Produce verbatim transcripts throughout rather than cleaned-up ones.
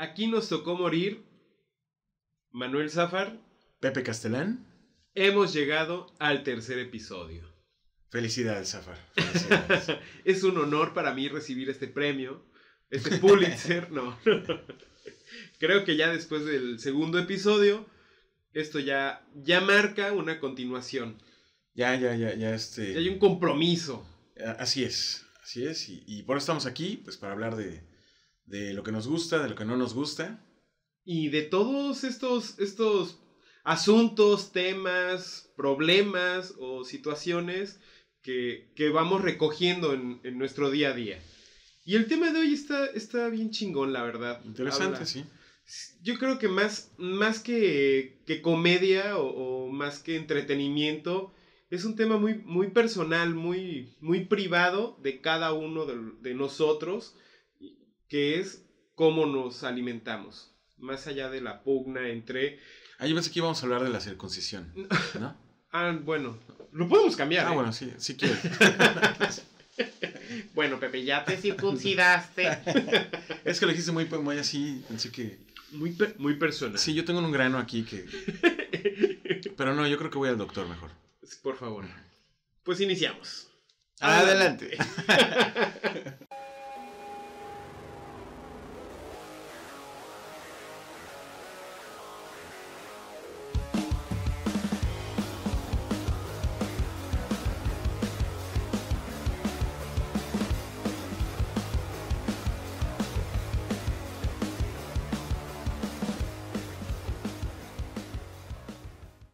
Aquí nos tocó morir Manuel Sáfar, Pepe Castellán. Hemos llegado al tercer episodio. Felicidades, Sáfar. Felicidades. Es un honor para mí recibir este premio, este Pulitzer. No, creo que ya después del segundo episodio, esto ya, ya marca una continuación. Ya, ya, ya, ya este... Ya hay un compromiso. Así es, así es. Y, y por eso estamos aquí, pues para hablar de, de lo que nos gusta, de lo que no nos gusta. Y de todos estos, estos asuntos, temas, problemas o situaciones que, que vamos recogiendo en, en nuestro día a día. Y el tema de hoy está, está bien chingón, la verdad. Interesante, Habla. sí. Yo creo que más, más que, que comedia o, o más que entretenimiento, es un tema muy, muy personal, muy, muy privado de cada uno de, de nosotros, que es cómo nos alimentamos. Más allá de la pugna entre... Ah, yo pensé que íbamos a hablar de la circuncisión, ¿no? Ah, bueno, lo podemos cambiar. Ah, ¿eh? Bueno, sí, sí quiero. Bueno, Pepe, ya te circuncidaste. Es que lo dijiste muy, muy así, pensé que... Muy, per muy personal. Sí, yo tengo un grano aquí que... Pero no, yo creo que voy al doctor mejor. Por favor. Pues iniciamos. Adelante.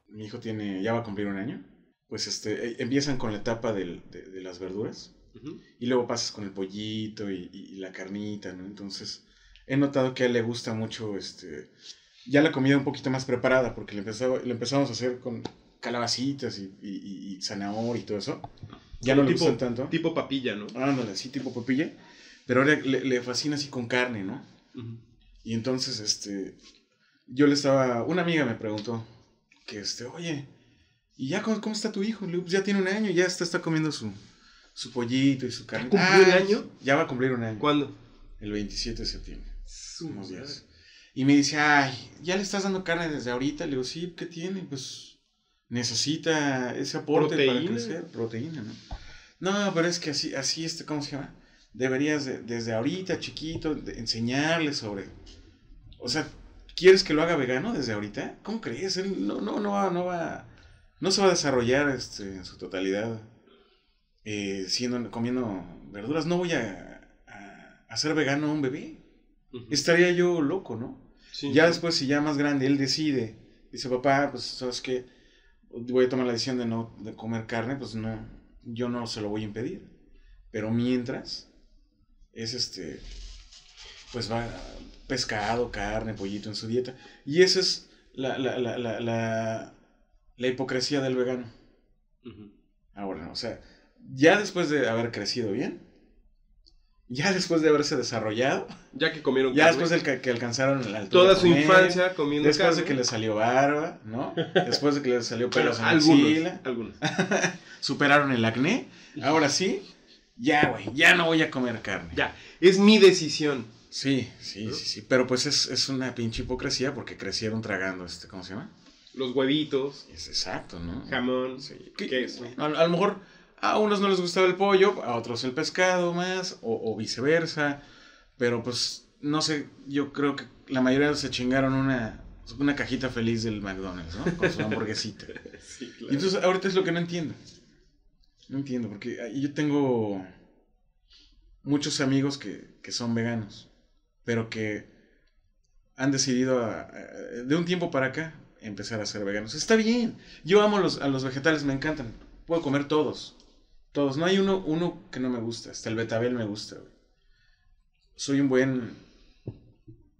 Mi hijo tiene, ya va a cumplir un año. Pues este, empiezan con la etapa del, de, de las verduras, uh-huh, y luego pasas con el pollito y, y, y la carnita, ¿no? Entonces, he notado que a él le gusta mucho este, ya la comida un poquito más preparada, porque le, empezaba, le empezamos a hacer con calabacitas y, y, y zanahoria y todo eso. Ya no le gusta tanto. Tipo papilla, ¿no? Ándale, sí, tipo papilla, pero ahora le, le fascina así con carne, ¿no? Uh-huh. Y entonces, este, yo le estaba, una amiga me preguntó que, este, oye... ¿Y ya cómo, cómo está tu hijo? Pues ya tiene un año, ya está, está comiendo su, su pollito y su carne. ¿Ya cumplió un año? Ya va a cumplir un año. ¿Cuándo? El veintisiete de septiembre. Unos días. Y me dice, ay, ¿ya le estás dando carne desde ahorita? Le digo, sí, ¿qué tiene? Pues necesita ese aporte ¿Proteína? Para crecer. Proteína, ¿no? No, pero es que así, así este, ¿cómo se llama? Deberías de, desde ahorita, chiquito, de enseñarle sobre... O sea, ¿quieres que lo haga vegano desde ahorita? ¿Cómo crees? Él no, no, no va... No va No se va a desarrollar este, en su totalidad eh, siendo, comiendo verduras. No voy a, a, a ser vegano a un bebé. Uh-huh. Estaría yo loco, ¿no? Sí, ya sí. Después, si ya más grande, él decide. Dice, papá, pues, ¿sabes qué? Voy a tomar la decisión de no de comer carne. Pues no, yo no se lo voy a impedir. Pero mientras, es este... Pues va pescado, carne, pollito en su dieta. Y esa es la... la, la, la, la La hipocresía del vegano. Uh-huh. Ahora, o sea, ya después de haber crecido bien, ya después de haberse desarrollado, ya que comieron ya carne, después de que alcanzaron la altura toda su comer, infancia comiendo después carne, después de que le salió barba, ¿no? Después de que le salió pelos en la axila, algunos superaron el acné. Ahora sí, ya, güey, ya no voy a comer carne. Ya, es mi decisión. Sí, sí, ¿no? sí, sí, pero pues es, es una pinche hipocresía porque crecieron tragando este, ¿cómo se llama? Los huevitos. Es exacto, ¿no? Jamón. Sí. ¿Qué, ¿Qué es? A, a lo mejor a unos no les gustaba el pollo, a otros el pescado más, o, o viceversa. Pero pues, no sé, yo creo que la mayoría se chingaron una, una cajita feliz del McDonald's, ¿no? Con su hamburguesita. Sí, claro. Y entonces, ahorita es lo que no entiendo. No entiendo, porque yo tengo muchos amigos que, que son veganos, pero que han decidido a, a, de un tiempo para acá empezar a ser veganos. Está bien. Yo amo los, a los vegetales, me encantan. Puedo comer todos. Todos. No hay uno, uno que no me gusta. Hasta el betabel me gusta, güey. Soy un buen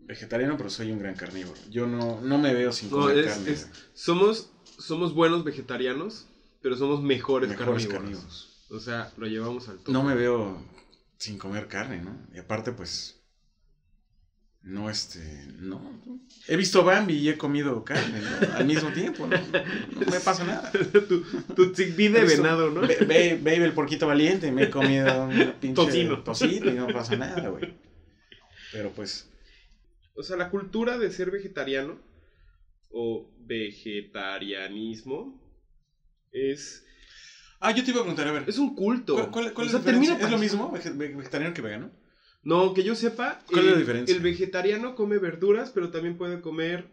vegetariano, pero soy un gran carnívoro. Yo no, no me veo sin comer no, es, carne. Es, somos, somos buenos vegetarianos, pero somos mejores, mejores carnívoros. carnívoros. O sea, lo llevamos al tope. No me veo sin comer carne, ¿no? Y aparte, pues... No, este, no. He visto Bambi y he comido carne, ¿no? Al mismo tiempo, ¿no? No, no me pasa nada. Tu, tu vi de venado, ¿no? Baby, be, be, el porquito valiente, me he comido un pinche tocino. tocino y no pasa nada, güey. Pero pues, O sea, la cultura de ser vegetariano o vegetarianismo es... Ah, yo te iba a preguntar, a ver. Es un culto. ¿Cuál, cuál, cuál o sea, es la diferencia? ¿Es lo mismo vegetariano que vegano? No, que yo sepa. ¿Cuál el, es la diferencia? El vegetariano come verduras, pero también puede comer,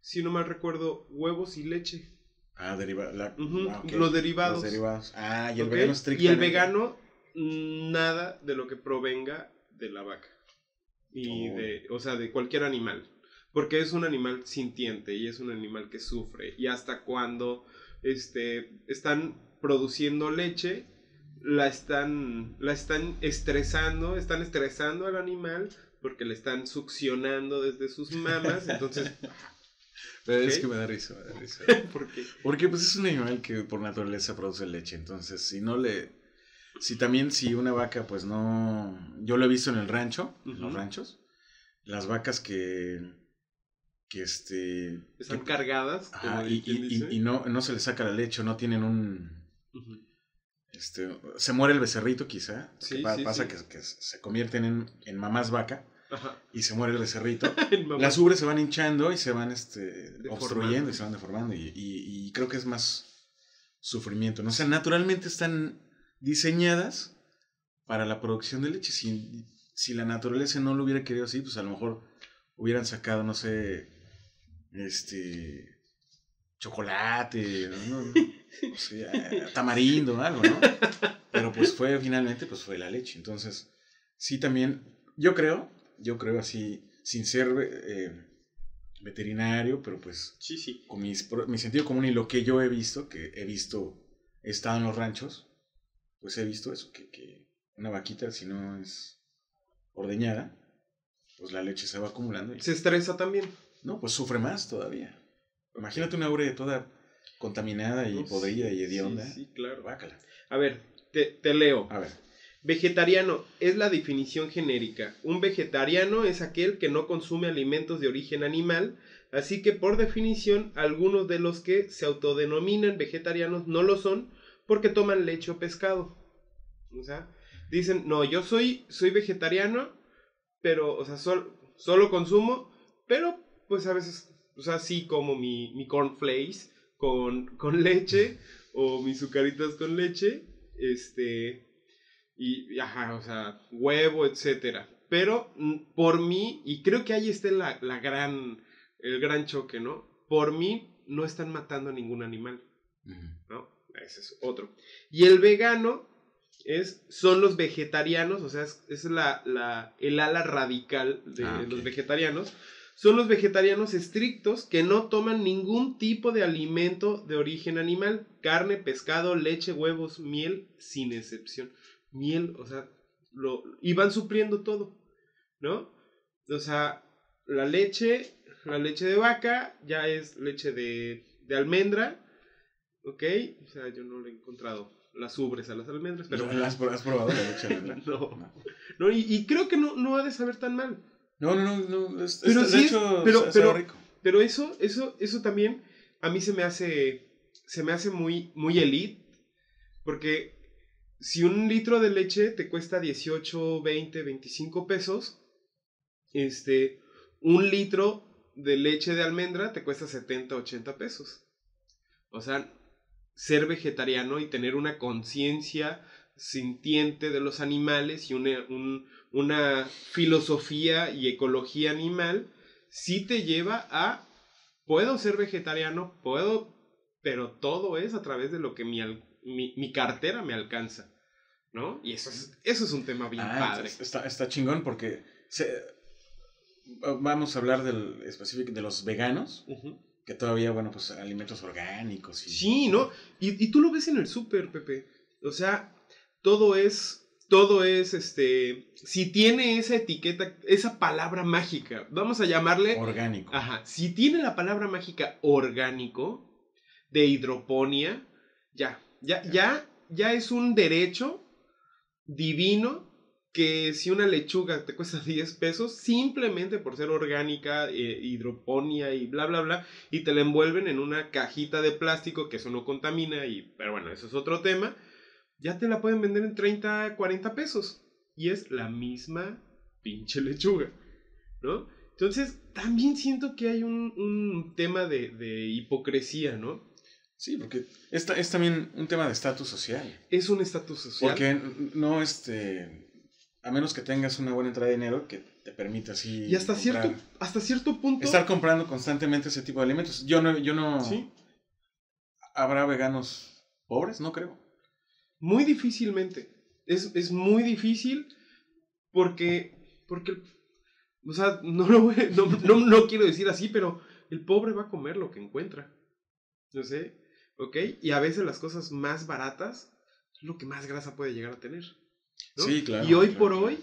si no mal recuerdo, huevos y leche. Ah, deriva, la, uh-huh. ah okay. Los derivados. Los derivados. Ah, y el okay. vegano estrictamente. Y el vegano, nada de lo que provenga de la vaca. Y oh. de, o sea, de cualquier animal. Porque es un animal sintiente y es un animal que sufre. Y hasta cuando este, están produciendo leche, la están, la están estresando, están estresando al animal porque le están succionando desde sus mamas, entonces... Pero okay. es que me da risa, me da risa. ¿Por qué? Porque pues es un animal que por naturaleza produce leche, entonces si no le... Si también si una vaca pues no... Yo lo he visto en el rancho, uh-huh. en los ranchos, las vacas que... que este... Están que, cargadas. Ajá, y, y, y, y no, no se les saca la leche, no tienen un... Uh-huh. Este, se muere el becerrito quizá, sí, que pa- sí, pasa sí. Que, que se convierten en, en mamás vaca. Ajá. Y se muere el becerrito. Las ubres se van hinchando y se van este, obstruyendo y se van deformando y, y, y creo que es más sufrimiento, ¿no? O sea, naturalmente están diseñadas para la producción de leche. Si, si la naturaleza no lo hubiera querido así, pues a lo mejor hubieran sacado, no sé, este chocolate, ¿no? No, o sea, tamarindo, algo, ¿no? Pero pues fue, finalmente, pues fue la leche. Entonces, sí también, yo creo, yo creo así, sin ser eh, veterinario, pero pues sí, sí. con mis, mi sentido común y lo que yo he visto, que he visto, he estado en los ranchos, pues he visto eso, que, que una vaquita, si no es ordeñada, pues la leche se va acumulando. Y... ¿Se estresa también? No, pues sufre más todavía. Imagínate una ubre toda contaminada y no, podrida sí, y hedionda. Sí, sí, claro. Bácala. A ver, te, te leo. A ver. Vegetariano es la definición genérica. Un vegetariano es aquel que no consume alimentos de origen animal, así que por definición algunos de los que se autodenominan vegetarianos no lo son porque toman leche o pescado. O sea, dicen, no, yo soy, soy vegetariano, pero, o sea, sol, solo consumo, pero pues a veces... O sea, sí como mi, mi cornflakes con, con leche o mis azucaritas con leche, este, y, y ajá, o sea, huevo, etcétera. Pero por mí, y creo que ahí está la, la gran, el gran choque, ¿no? Por mí no están matando a ningún animal, ¿no? Ese es otro. Y el vegano es, son los vegetarianos, o sea, es, es la, la, el ala radical de ah, okay. los vegetarianos. Son los vegetarianos estrictos que no toman ningún tipo de alimento de origen animal. Carne, pescado, leche, huevos, miel, sin excepción. Miel, o sea, lo, y van supliendo todo, ¿no? O sea, la leche, la leche de vaca, ya es leche de, de almendra, ¿ok? O sea, yo no le he encontrado las ubres a las almendras, pero... No, ¿has probado la leche de almendra? No, no y, y creo que no, no ha de saber tan mal. No, no, no, no es, pero sí, hecho, pero, pero, rico. Pero eso, eso, eso también a mí se me hace, se me hace muy, muy elite, porque si un litro de leche te cuesta dieciocho, veinte, veinticinco pesos, este, un litro de leche de almendra te cuesta setenta, ochenta pesos. O sea, ser vegetariano y tener una conciencia sintiente de los animales y una, un, una filosofía y ecología animal sí te lleva a puedo ser vegetariano, puedo, pero todo es a través de lo que mi, mi, mi cartera me alcanza, ¿no? Y eso es, eso es un tema bien ah, padre. Está, está chingón porque se, vamos a hablar del específico de los veganos, uh-huh. que todavía, bueno, pues alimentos orgánicos. Y, sí, ¿no? Y, y tú lo ves en el súper, Pepe. O sea, todo es, todo es, este, si tiene esa etiqueta, esa palabra mágica, vamos a llamarle... Orgánico. Ajá, si tiene la palabra mágica orgánico, de hidroponía, ya, ya, ya, ya es un derecho divino que si una lechuga te cuesta diez pesos, simplemente por ser orgánica, eh, hidroponía y bla, bla, bla, y te la envuelven en una cajita de plástico, que eso no contamina, y, pero bueno, eso es otro tema. Ya te la pueden vender en treinta, cuarenta pesos. Y es la misma pinche lechuga, ¿no? Entonces, también siento que hay un, un tema de, de hipocresía, ¿no? Sí, porque es, es también un tema de estatus social. Es un estatus social. Porque no, este... a menos que tengas una buena entrada de dinero que te permita así... Y hasta comprar, cierto hasta cierto punto... estar comprando constantemente ese tipo de alimentos. Yo no... Yo no ¿sí? ¿Habrá veganos pobres? No creo. Muy difícilmente. Es, es muy difícil porque... porque o sea, no, lo voy, no, no, no quiero decir así, pero el pobre va a comer lo que encuentra. No sé, ¿ok? Y a veces las cosas más baratas es lo que más grasa puede llegar a tener, ¿no? Sí, claro. Y hoy claro, por claro. hoy,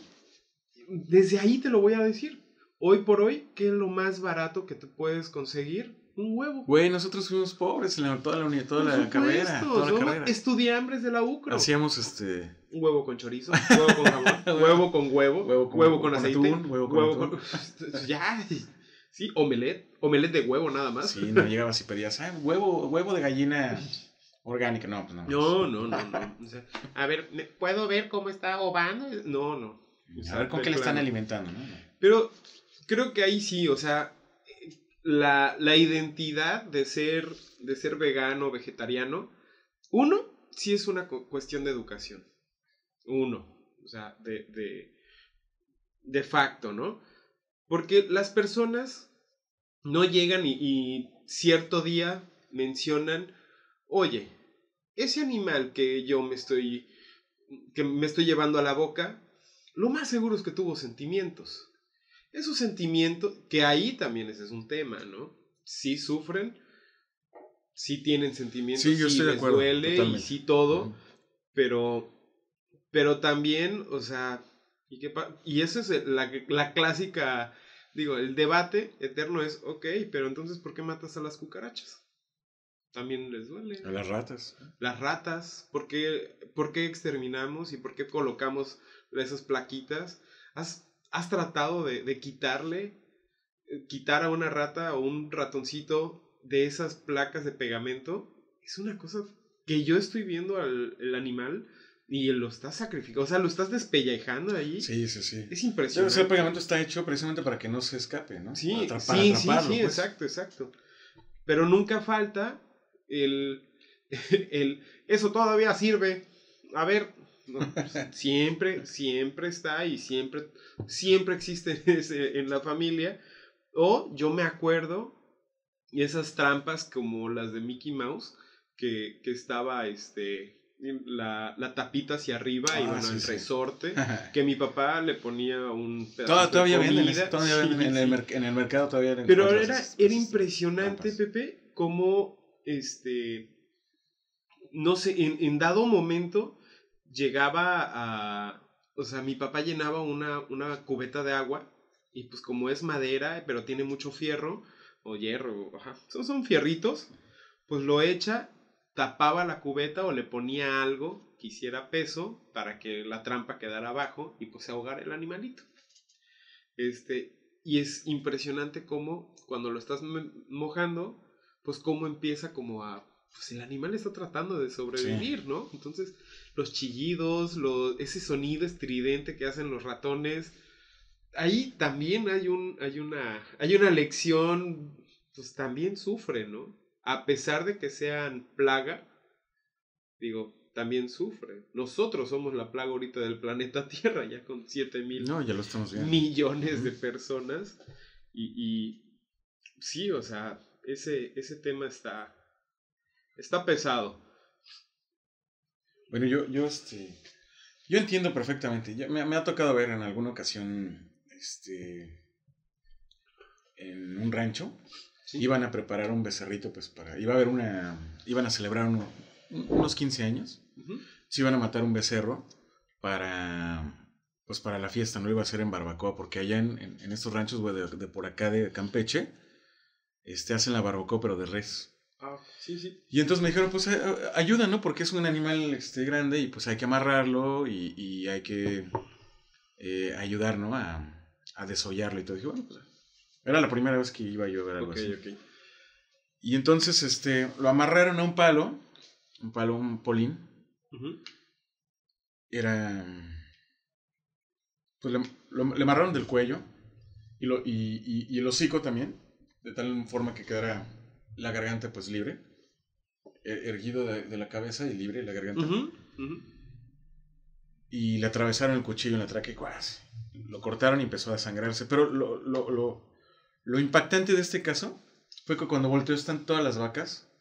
desde ahí te lo voy a decir. Hoy por hoy, ¿qué es lo más barato que te puedes conseguir? Un huevo. Güey, nosotros fuimos pobres en la, toda la unidad, toda la carrera, toda la carrera. Estudiambres de la UCRO. Hacíamos este... un huevo con chorizo, huevo con jamón, huevo con huevo, huevo con, huevo con aceite, con atún, huevo con, huevo atún. con... ya, sí, omelette, omelette de huevo nada más. Sí, no llegabas y pedías, ah, huevo, huevo de gallina... orgánica, no, pues no. No, no, no, no. O sea, a ver, ¿puedo ver cómo está ovando? No, no. O sea, a ver con qué le están alimentando, ¿no? Pero creo que ahí sí, o sea, la, la identidad de ser, de ser vegano, vegetariano, uno, sí es una cu- cuestión de educación. Uno, o sea, de, de, de facto, ¿no? Porque las personas no llegan y, y cierto día mencionan... oye, ese animal que yo me estoy, que me estoy llevando a la boca, lo más seguro es que tuvo sentimientos. Esos sentimientos, que ahí también ese es un tema, ¿no? Sí sufren, sí tienen sentimientos, sí, yo estoy de acuerdo, duele totalmente. Y sí todo, pero, pero también, o sea, y, qué pa- y eso es la, la clásica, digo, el debate eterno es, ok, pero entonces, ¿por qué matas a las cucarachas? También les duele. A las ratas. Las ratas. ¿Por qué, por qué exterminamos y por qué colocamos esas plaquitas? ¿Has, has tratado de, de quitarle, quitar a una rata o un ratoncito de esas placas de pegamento? Es una cosa que yo estoy viendo al el animal y lo estás sacrificando. O sea, lo estás despellejando ahí. Sí, sí, sí. Es impresionante. O sea, el pegamento está hecho precisamente para que no se escape, ¿no? Sí, Atrapar, sí, atraparlo, sí, sí, pues. exacto, exacto. Pero nunca falta... El, el, eso todavía sirve. A ver, no, siempre, siempre está y siempre, siempre existe ese, en la familia. O yo me acuerdo y esas trampas como las de Mickey Mouse que, que estaba este la, la tapita hacia arriba ah, y bueno, sí, el resorte sí. que mi papá le ponía un pedazo Tod- de todavía comida. Venden, todavía sí, venden en, el mer- en el mercado todavía. Pero era, esas, era impresionante, trampas. Pepe, cómo Este, no sé, en, en dado momento llegaba a, o sea, mi papá llenaba una, una cubeta de agua y pues como es madera, pero tiene mucho fierro, o hierro, ajá, son, son fierritos, pues lo echa, tapaba la cubeta o le ponía algo que hiciera peso para que la trampa quedara abajo y pues se ahogara el animalito. Este, y es impresionante cómo cuando lo estás mojando... pues cómo empieza como a... pues el animal está tratando de sobrevivir, sí. ¿no? Entonces, los chillidos, los, ese sonido estridente que hacen los ratones, ahí también hay un hay una, hay una lección, pues también sufren, ¿no? A pesar de que sean plaga, digo, también sufren. Nosotros somos la plaga ahorita del planeta Tierra, ya con siete mil no, ya lo estamos viendo. Millones de personas, y, y sí, o sea... Ese, ese tema está, está pesado. Bueno, yo, yo, este, yo entiendo perfectamente. Yo, me, me ha tocado ver en alguna ocasión, este, en un rancho, sí. iban a preparar un becerrito, pues, para, iba a haber una, iban a celebrar uno, unos quince años, uh-huh. se iban a matar un becerro para, pues, para la fiesta, no iba a ser en barbacoa, porque allá en, en, en estos ranchos, güey, de, de por acá de Campeche, Este, hacen la barbacoa, pero de res. Ah, sí, sí. Y entonces me dijeron, pues ayuda, ¿no? Porque es un animal este, grande y pues hay que amarrarlo y, y hay que eh, ayudar, ¿no? A, a desollarlo y todo. Y dije, bueno, pues era la primera vez que iba yo a ver algo okay, así. Okay. Y entonces este, lo amarraron a un palo, un palo, un polín. Uh-huh. Era... pues le, lo, le amarraron del cuello. y, lo, y, y, y el hocico también, de tal forma que quedara la garganta pues libre, erguido de, de la cabeza y libre la garganta. Uh-huh, uh-huh. Y le atravesaron el cuchillo en la tráquea y ¡guas! Lo cortaron y empezó a desangrarse. Pero lo, lo, lo, lo impactante de este caso fue que cuando volteó están todas las vacas,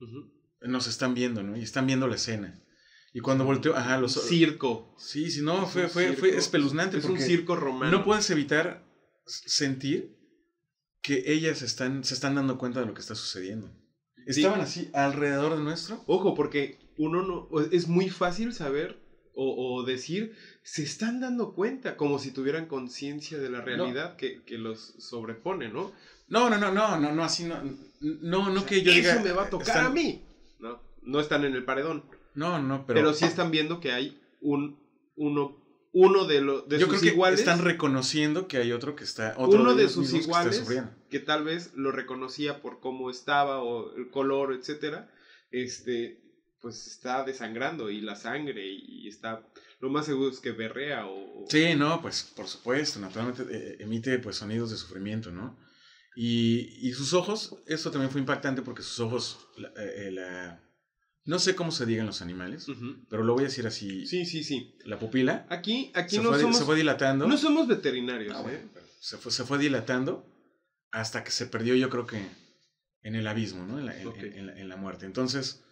uh-huh, nos están viendo, ¿no? Y están viendo la escena. Y cuando volteó, ajá, los... Un circo. Sí, sí, no, fue, fue, fue espeluznante. Es un circo romano. No puedes evitar sentir que ellas están, se están dando cuenta de lo que está sucediendo. Estaban así alrededor de nuestro. Ojo, porque uno no... Es muy fácil saber o, o decir, se están dando cuenta, como si tuvieran conciencia de la realidad, no, que, que los sobrepone, ¿no? No, no, no, no, no, no, así no... No, no, o sea, que yo eso diga... Eso me va a tocar están... a mí. No, no están en el paredón. No, no, pero... Pero sí están viendo que hay un uno, uno de, lo, de sus iguales... Yo creo que iguales, están reconociendo que hay otro que está... Otro uno de, de sus iguales que, que tal vez lo reconocía por cómo estaba o el color, etcétera, este, pues está desangrando y la sangre y está... Lo más seguro es que berrea o... Sí, no, pues por supuesto, naturalmente eh, emite pues sonidos de sufrimiento, ¿no? Y, y sus ojos, eso también fue impactante porque sus ojos... La, eh, la, no sé cómo se digan los animales, uh-huh, pero lo voy a decir así. Sí, sí, sí. La pupila. Aquí, aquí no fue, somos... Se fue dilatando. No somos veterinarios, no, ¿eh? Bueno, se, fue, se fue dilatando hasta que se perdió, yo creo que en el abismo, ¿no? En la, en, okay. en, en la, en la muerte. Entonces,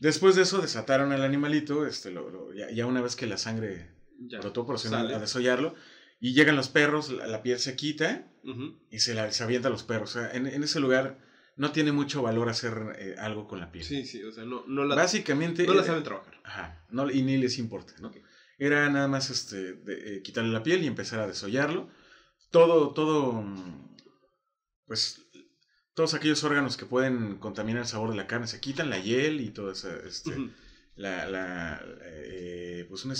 después de eso desataron al animalito, este, lo, lo, ya, ya una vez que la sangre ya brotó, procedieron a desollarlo. Y llegan los perros, la, la piel se quita, uh-huh, y se, la, se avienta a los perros. O sea, en, en ese lugar... No tiene mucho valor hacer eh, algo con la piel. Sí, sí, o sea, no, no la... Básicamente... No la saben trabajar. Ajá, no, y ni les importa, ¿no? Okay. Era nada más este, de, eh, quitarle la piel y empezar a desollarlo. Todo, todo... Pues... Todos aquellos órganos que pueden contaminar el sabor de la carne se quitan, la hiel y todo eso. Este, uh-huh. La... la eh, pues una,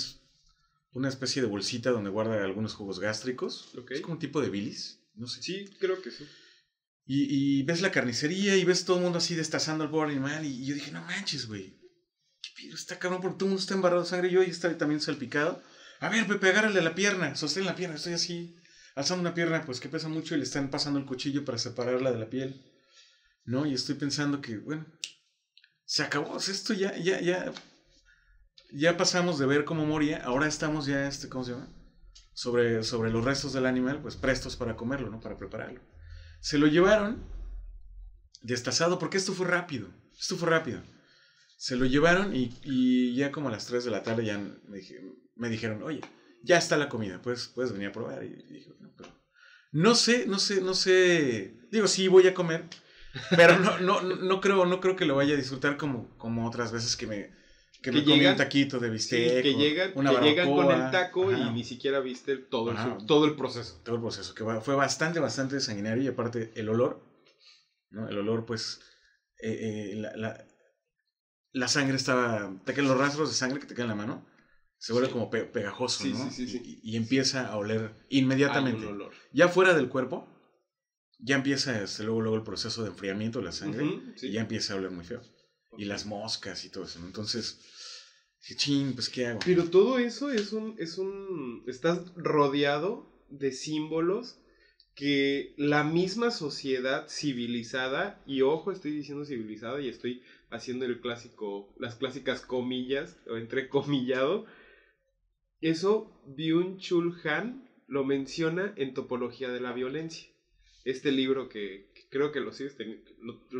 una especie de bolsita donde guarda algunos jugos gástricos. Okay. Es como un tipo de bilis, no sé. Sí, creo que sí. Y, y ves la carnicería y ves todo el mundo así destazando al pobre animal. Y, y yo dije, no manches, güey. ¿Qué pido? Está cabrón porque todo el mundo está embarrado de sangre. Yo ahí estaba también salpicado. A ver, Pepe, agárrale la pierna. Sostén la pierna. Estoy así alzando una pierna, pues que pesa mucho. Y le están pasando el cuchillo para separarla de la piel. No, y estoy pensando que, bueno, se acabó. Esto ya, ya, ya. Ya pasamos de ver cómo moría. Ahora estamos ya, este, ¿cómo se llama? Sobre, sobre los restos del animal, pues prestos para comerlo, ¿no? Para prepararlo. Se lo llevaron destazado, porque esto fue rápido, esto fue rápido. Se lo llevaron y, y ya como a las tres de la tarde ya me, dije, me dijeron, oye, ya está la comida, pues, puedes venir a probar. Y dije, no, pero no sé, no sé, no sé, digo, sí voy a comer, pero no, no, no, creo, no creo que lo vaya a disfrutar como, como otras veces que me, que que me comí un taquito de bistec. Sí, que llegan, una que llegan con el taco. Ajá. Y ni siquiera viste el, todo, el, todo el proceso. Todo el proceso, que fue bastante, bastante sanguinario. Y aparte el olor, ¿no? El olor, pues, eh, eh, la, la, la sangre estaba, te quedan los rastros de sangre que te quedan en la mano. Se vuelve, sí, como pe, pegajoso, sí, ¿no? Sí, sí, sí. Y, y empieza a oler inmediatamente. Algún olor. Ya fuera del cuerpo, ya empieza este, luego, luego el proceso de enfriamiento de la sangre. Uh-huh, sí. Y ya empieza a oler muy feo. Y las moscas y todo eso, ¿no? Entonces, ching, pues, ¿qué hago? Pero todo eso es un, es un... Estás rodeado de símbolos que la misma sociedad civilizada, y ojo, estoy diciendo civilizada y estoy haciendo el clásico, las clásicas comillas, o entrecomillado, eso Byung-Chul Han lo menciona en Topología de la Violencia. Este libro que, que creo que lo sigues teniendo.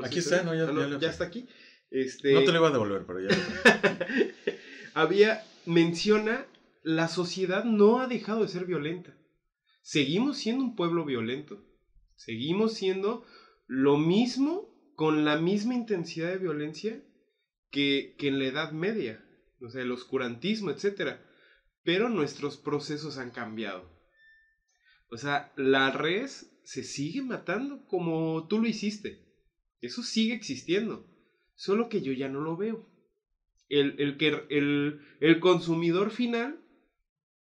Aquí está, ¿no? Ya, ah, no, ya, ya, ya está aquí. Este... No te lo iba a devolver, pero ya lo... Había, menciona, la sociedad no ha dejado de ser violenta. Seguimos siendo un pueblo violento. Seguimos siendo lo mismo, con la misma intensidad de violencia que, que en la Edad Media. O sea, el oscurantismo, etcétera. Pero nuestros procesos han cambiado. O sea, la res se sigue matando como tú lo hiciste. Eso sigue existiendo. Solo que yo ya no lo veo. El, el, que, el, el consumidor final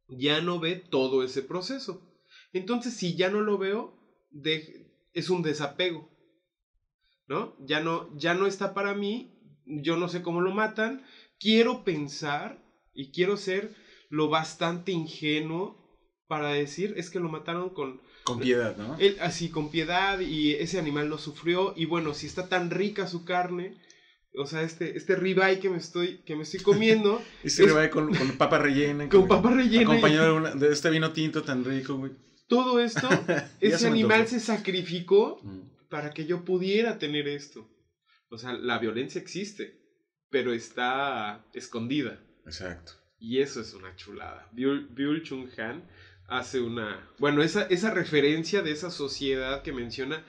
ya no ve todo ese proceso. Entonces, si ya no lo veo, de, es un desapego, ¿no? Ya, ¿no? ya no está para mí, yo no sé cómo lo matan. Quiero pensar y quiero ser lo bastante ingenuo para decir, es que lo mataron con Con piedad, ¿no? Él, así, con piedad, y ese animal lo sufrió, y bueno, si está tan rica su carne, o sea, este, este ribeye que me estoy, que me estoy comiendo... este es, ribeye con, con papa rellena. Con, con papa rellena. Acompañado y... de, una, de este vino tinto tan rico, güey. Todo esto, ese animal se sacrificó mm. para que yo pudiera tener esto. O sea, la violencia existe, pero está escondida. Exacto. Y eso es una chulada. Byung-Chul Han hace una... Bueno, esa, esa referencia de esa sociedad que menciona,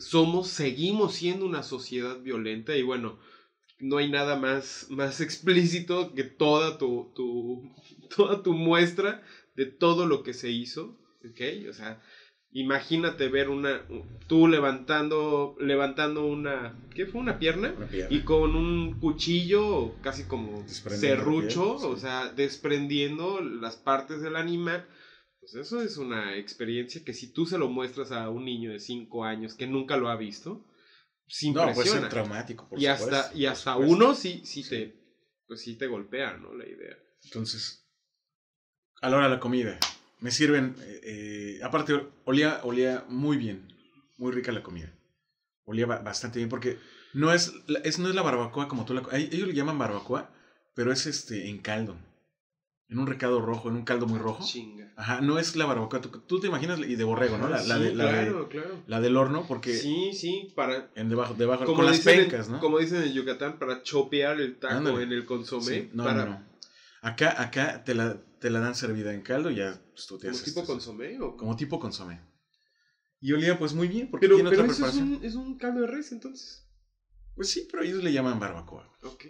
somos, seguimos siendo una sociedad violenta, y bueno, no hay nada más, más explícito que toda tu, tu, toda tu muestra de todo lo que se hizo, ¿ok? O sea, imagínate ver una... tú levantando, levantando una... ¿qué fue? ¿Una pierna? Una pierna. Y con un cuchillo casi como serrucho, piel, sí. o sea, desprendiendo las partes del animal. Pues eso es una experiencia que si tú se lo muestras a un niño de cinco años que nunca lo ha visto, se impresiona. No, puede ser traumático, por y supuesto. Hasta, y hasta supuesto. uno sí, sí, sí. Te, pues sí te golpea, ¿no? La idea. Entonces, a la hora de la comida... me sirven, eh, eh, aparte olía, olía muy bien, muy rica la comida, olía ba bastante bien, porque no es, es, no es la barbacoa como tú la... ellos le llaman barbacoa, pero es este en caldo, en un recado rojo, en un caldo muy rojo. Chinga. Ajá, no es la barbacoa, tú, tú te imaginas, y de borrego, ¿no? La, sí, la, de, la, claro, de, claro. la del horno, porque... Sí, sí, para... En debajo, debajo con las pencas, en, ¿no? Como dicen en Yucatán, para chopear el taco. Ándale. En el consomé. Sí, no, para... no, no. Acá, acá te la... te la dan servida en caldo y ya pues, tú te haces... ¿Como tipo consomé? ¿O? Como tipo consomé. Y olía pues muy bien, porque pero, tiene pero otra preparación. Pero es, es un caldo de res, entonces. Pues sí, pero ellos le llaman barbacoa. Ok.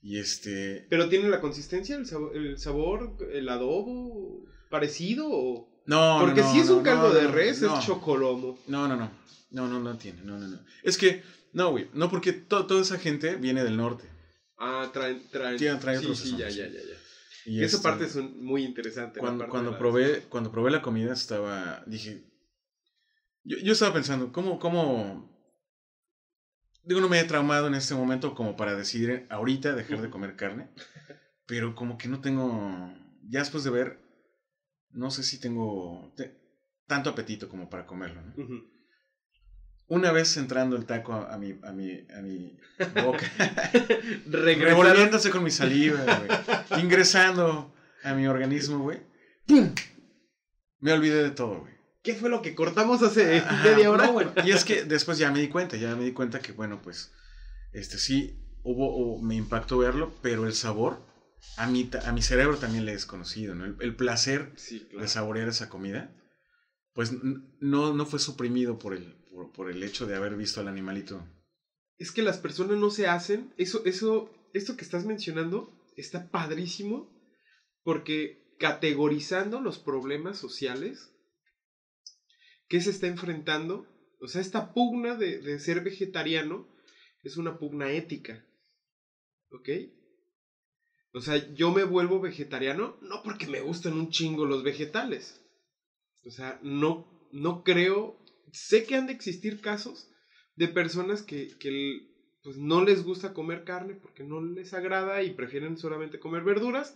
Y este... ¿pero tiene la consistencia, el sabor, el, sabor, el adobo parecido? O... No, porque no, no, si es no, un caldo no, de res, no, es chocolomo. No, no, no. No, no, no tiene. No, no, no. Es que, no, güey. No, porque to toda esa gente viene del norte. Ah, traen... traen Tien, traen sí, otros sí, ya, ya, ya, ya. Y esa este, parte es un, muy interesante. Cuando, cuando, probé, cuando probé la comida estaba... Dije... Yo, yo estaba pensando, ¿cómo, cómo... Digo, no me he traumado en este momento como para decidir ahorita dejar de comer carne. Pero como que no tengo... Ya después de ver... No sé si tengo te, tanto apetito como para comerlo, ¿no? Uh-huh. Una vez entrando el taco a, a, mi, a, mi, a mi boca, revolviéndose con mi saliva, güey, ingresando a mi organismo, güey, ¡pum! Me olvidé de todo, güey. ¿Qué fue lo que cortamos hace Ajá, media hora? No, bueno, y es que después ya me di cuenta, ya me di cuenta que, bueno, pues, este sí, hubo, o me impactó verlo, pero el sabor, a mi, a mi cerebro también le es conocido, ¿no? El, el placer sí, claro. de saborear esa comida, pues, no, no fue suprimido por el... Por, por el hecho de haber visto al animalito. Es que las personas no se hacen... Eso, eso, esto que estás mencionando está padrísimo, porque categorizando los problemas sociales que se está enfrentando, o sea, esta pugna de, de ser vegetariano es una pugna ética. ¿Ok? O sea, yo me vuelvo vegetariano no porque me gustan un chingo los vegetales. O sea, no, no creo... Sé que han de existir casos de personas que, que pues, no les gusta comer carne porque no les agrada y prefieren solamente comer verduras,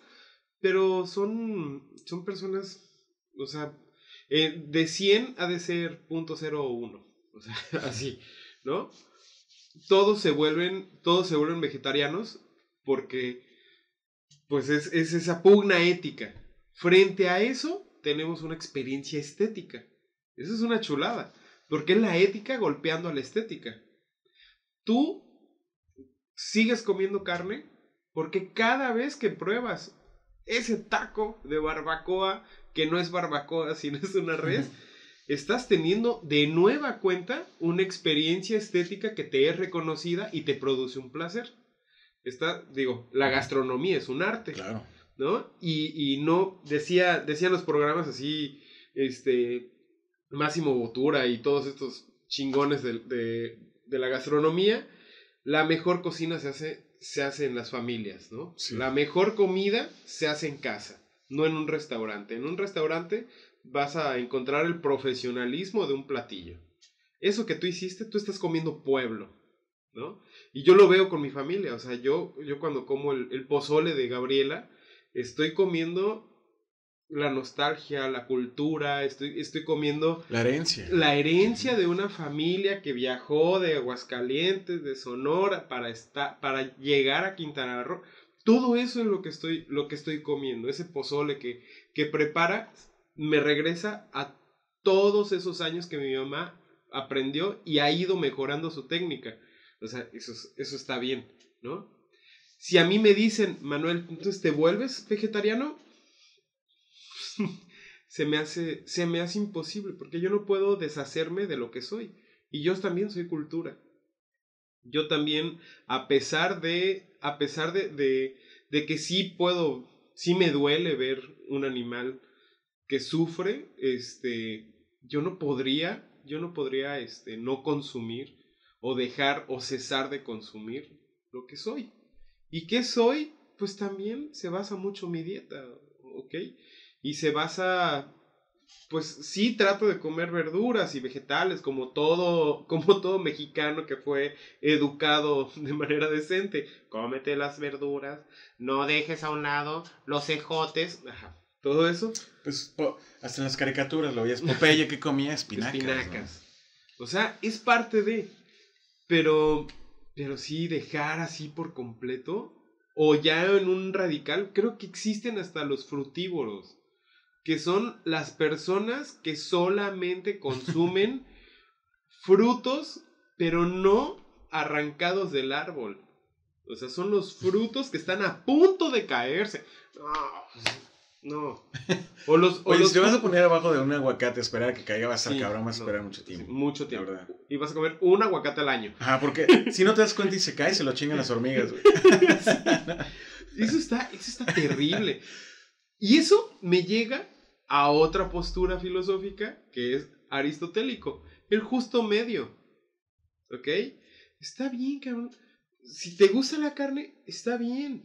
pero son, son personas, o sea, eh, de cien ha de ser punto cero uno, o sea, así, ¿no? Todos se vuelven, todos se vuelven vegetarianos porque pues es, es esa pugna ética. Frente a eso tenemos una experiencia estética. Eso es una chulada. Porque es la ética golpeando a la estética. Tú sigues comiendo carne porque cada vez que pruebas ese taco de barbacoa, que no es barbacoa sino es una res, estás teniendo de nueva cuenta una experiencia estética que te es reconocida y te produce un placer. Está, digo, la gastronomía es un arte. Claro. ¿No? Y, y no, decía, decía los programas así, este... Máximo Botura y todos estos chingones de, de, de la gastronomía, la mejor cocina se hace, se hace en las familias, ¿no? Sí. La mejor comida se hace en casa, no en un restaurante. En un restaurante vas a encontrar el profesionalismo de un platillo. Eso que tú hiciste, tú estás comiendo pueblo, ¿no? Y yo lo veo con mi familia, o sea, yo, yo cuando como el, el pozole de Gabriela, estoy comiendo la nostalgia, la cultura, estoy, estoy comiendo... La herencia. La herencia de una familia que viajó de Aguascalientes, de Sonora, para, esta, para llegar a Quintana Roo. Todo eso es lo que estoy, lo que estoy comiendo, ese pozole que, que prepara, me regresa a todos esos años que mi mamá aprendió y ha ido mejorando su técnica. O sea, eso, eso está bien, ¿no? Si a mí me dicen, Manuel, entonces, ¿te vuelves vegetariano? se, me hace, se me hace imposible, porque yo no puedo deshacerme de lo que soy. Y yo también soy cultura. Yo también, a pesar de, a pesar de, de, de que sí puedo, sí me duele ver un animal que sufre, este, yo no podría, yo no podría, este, no consumir o dejar o cesar de consumir lo que soy. ¿Y qué soy? Pues también se basa mucho mi dieta, ¿ok? Y se basa, pues sí trato de comer verduras y vegetales como todo, como todo mexicano que fue educado de manera decente. Cómete las verduras, no dejes a un lado los ejotes, ajá, todo eso. Pues po, hasta en las caricaturas lo veías, Popeye que comía espinacas. Espinacas, ¿no? O sea, es parte de, pero... Pero sí, dejar así por completo, o ya en un radical, creo que existen hasta los frutívoros, que son las personas que solamente consumen frutos, pero no arrancados del árbol. O sea, son los frutos que están a punto de caerse. No, no. O los, o Oye, los... si te vas a poner abajo de un aguacate a esperar a que caiga, vas a estar sí, cabrón, vas a no, esperar mucho tiempo. Mucho tiempo. La verdad. Y vas a comer un aguacate al año. Ajá, porque si no te das cuenta y se cae, se lo chingan las hormigas, güey. Sí. Eso está, eso está terrible. Y eso me llega a otra postura filosófica que es aristotélico. El justo medio. ¿Ok? Está bien, cabrón. Si te gusta la carne, está bien.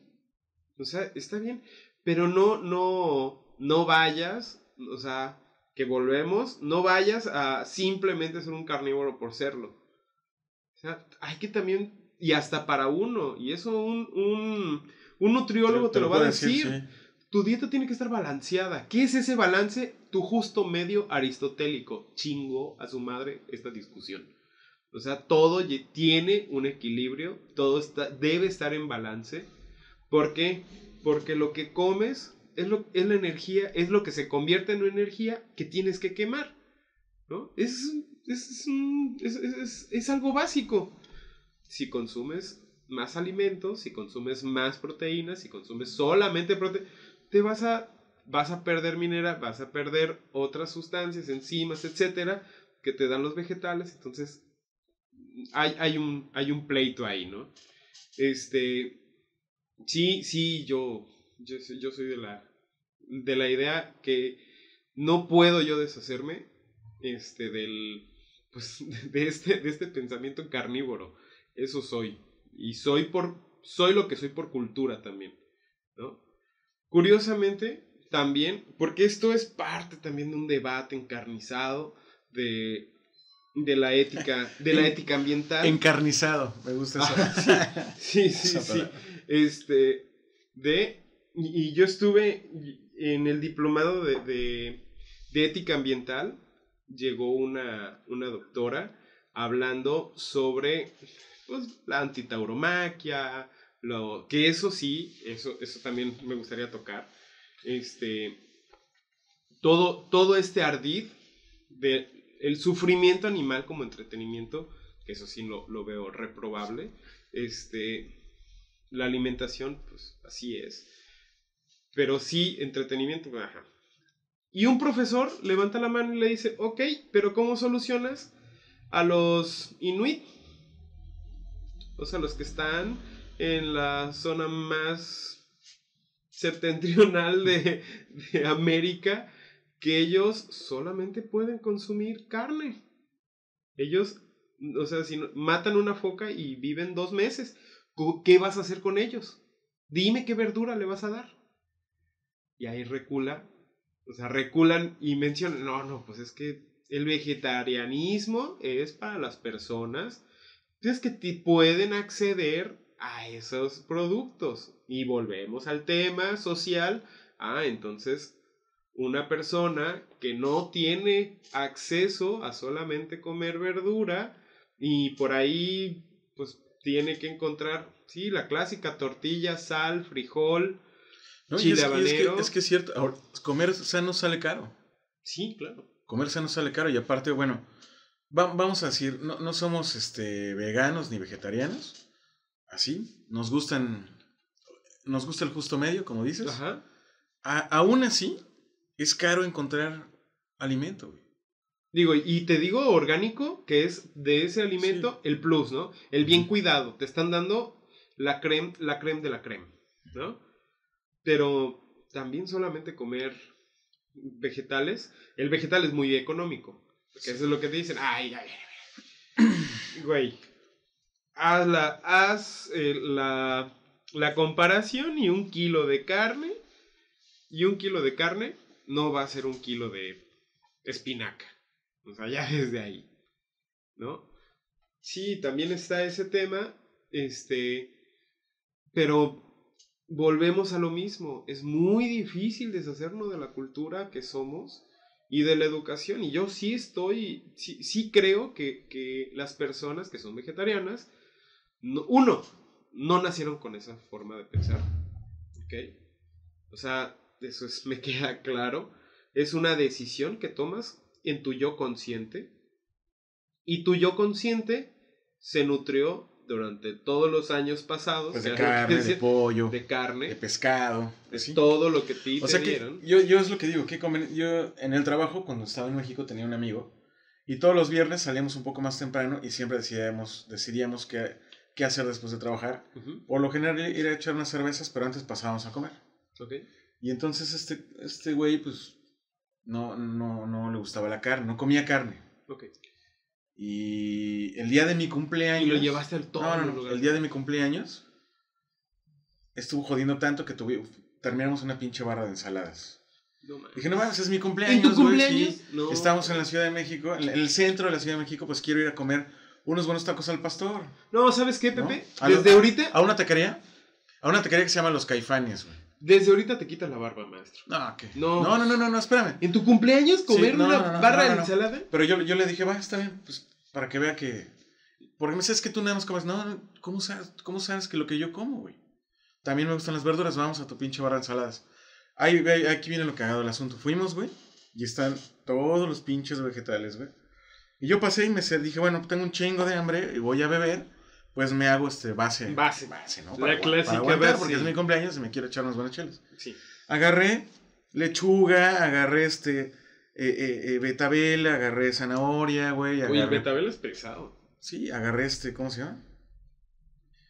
O sea, está bien. Pero no, no, no vayas, o sea, que volvemos, no vayas a simplemente ser un carnívoro por serlo. O sea, hay que también, y hasta para uno, y eso un, un, un nutriólogo te, te, te lo va a decir, decir sí. Tu dieta tiene que estar balanceada. ¿Qué es ese balance? Tu justo medio aristotélico. Chingo a su madre esta discusión. O sea, todo tiene un equilibrio, todo está, debe estar en balance, porque... Porque lo que comes es, lo, es la energía, es lo que se convierte en energía que tienes que quemar, ¿no? Es, es, es, es, es algo básico. Si consumes más alimentos, si consumes más proteínas, si consumes solamente proteínas, te vas a, vas a perder mineral, vas a perder otras sustancias, enzimas, etcétera, que te dan los vegetales. Entonces, hay, hay, un, hay un pleito ahí, ¿no? Este... Sí, sí, yo, yo, yo soy de la, de la idea que no puedo yo deshacerme este, del, pues, de, este, de este pensamiento carnívoro. Eso soy. Y soy, por, soy lo que soy por cultura también, ¿no? Curiosamente, también, porque esto es parte también de un debate encarnizado de... De la ética, de la ética ambiental. Encarnizado, me gusta eso. Ah, sí, sí, sí, sí. Este, de, y yo estuve en el diplomado de, de, de ética ambiental, llegó una, una doctora hablando sobre, pues, la antitauromaquia, lo, que eso sí, eso, eso también me gustaría tocar, este, todo, todo este ardid de... El sufrimiento animal como entretenimiento, que eso sí lo, lo veo reprobable. Este, la alimentación, pues así es. Pero sí, entretenimiento, ajá. Y un profesor levanta la mano y le dice, ok, pero ¿cómo solucionas a los inuit? O sea, los que están en la zona más septentrional de, de América... Que ellos solamente pueden consumir carne. Ellos, o sea, si no, matan una foca y viven dos meses, ¿qué vas a hacer con ellos? Dime qué verdura le vas a dar. Y ahí recula, o sea, reculan y mencionan, no, no, pues es que el vegetarianismo es para las personas. Entonces, que te pueden acceder a esos productos. Y volvemos al tema social. Ah, entonces... una persona que no tiene acceso a solamente comer verdura y por ahí pues tiene que encontrar, sí, la clásica tortilla, sal, frijol, no, chile es habanero. Que, es que es cierto, ahora, comer sano sale caro. Sí, claro. Comer sano sale caro y aparte, bueno, va, vamos a decir, no, no somos este, veganos ni vegetarianos, así, nos gustan, nos gusta el justo medio, como dices. Ajá. A, aún así, es caro encontrar alimento, güey. Digo, y te digo orgánico, que es de ese alimento, sí, el plus, ¿no? El bien cuidado. Te están dando la creme, la creme de la creme, ¿no? Pero también solamente comer vegetales. El vegetal es muy económico. Porque sí, eso es lo que te dicen. Ay, ay, ay. Güey. Haz la, haz, eh, la, la comparación y un kilo de carne. Y un kilo de carne no va a ser un kilo de espinaca. O sea, ya desde ahí, ¿no? Sí, también está ese tema, este, pero volvemos a lo mismo. Es muy difícil deshacernos de la cultura que somos y de la educación. Y yo sí estoy, sí, sí creo que, que las personas que son vegetarianas, no, uno, no nacieron con esa forma de pensar, ¿ok? O sea, eso es, me queda claro. Es una decisión que tomas en tu yo consciente, y tu yo consciente se nutrió durante todos los años pasados, pues de carne, de pollo, de carne, de pescado, de ¿sí? todo lo que ti o te sea dieron. Que yo, yo es lo que digo, que conven... yo en el trabajo cuando estaba en México tenía un amigo y todos los viernes salíamos un poco más temprano y siempre decidíamos, decidíamos qué, qué hacer después de trabajar. Uh-huh. Por lo general ir a echar unas cervezas, pero antes pasábamos a comer. Okay. Y entonces este este güey pues No, no, no le gustaba la carne, no comía carne. Ok. Y el día de mi cumpleaños... ¿Y lo llevaste al todo? No, no, no, lugar. El día de mi cumpleaños estuvo jodiendo tanto que tuve, terminamos una pinche barra de ensaladas. No, dije, no mames, es mi cumpleaños. ¿En tu cumpleaños? Sí, no. Estamos en la Ciudad de México, en el centro de la Ciudad de México, pues quiero ir a comer unos buenos tacos al pastor. No, ¿sabes qué, Pepe? ¿No? Desde lo, ahorita... A una taquería, a una taquería que se llama Los Caifanes, güey. Desde ahorita te quitas la barba, maestro. Ah, okay. No, no, no, no, no, espérame. ¿En tu cumpleaños comer sí, no, una no, no, barra no, no, de no. ensalada? Pero yo, yo le dije, va, está bien, pues, para que vea que... Porque me dices que tú nada más comes. No, no, ¿cómo sabes, cómo sabes que lo que yo como, güey? También me gustan las verduras, vamos a tu pinche barra de ensaladas. Ahí, ahí, aquí viene lo cagado del asunto. Fuimos, güey, y están todos los pinches vegetales, güey. Y yo pasé y me dije, bueno, tengo un chingo de hambre y voy a beber. Pues me hago este base. Base. Base, ¿no? Para, la clásica aguantar, porque es mi cumpleaños y me quiero echar unas buenas chelas. Sí. Agarré lechuga, agarré este eh, eh, eh, betabel, agarré zanahoria, güey. Agarré... Uy, el betabel es pesado. Sí, agarré este, ¿cómo se llama?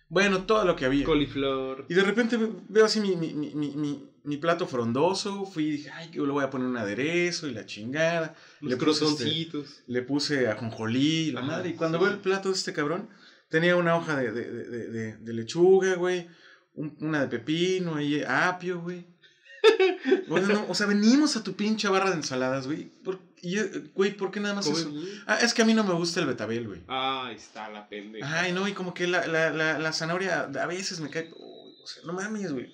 Bueno, todo lo que había. Coliflor. Y de repente veo así mi, mi, mi, mi, mi plato frondoso. Fui y dije, ay, yo le voy a poner un aderezo y la chingada. Los crozoncitos. Este, le puse ajonjolí, la madre. Y cuando sí. veo el plato de este cabrón... Tenía una hoja de, de, de, de, de lechuga, güey. Un, una de pepino, ahí, apio, güey. Bueno, no, o sea, venimos a tu pinche barra de ensaladas, güey. Por, y, güey, ¿por qué nada más eso? Bien. Ah, es que a mí no me gusta el betabel, güey. Ah, está la pendeja. Ay, no, y como que la, la, la, la zanahoria a veces me cae... Oh, o sea, no mames, güey.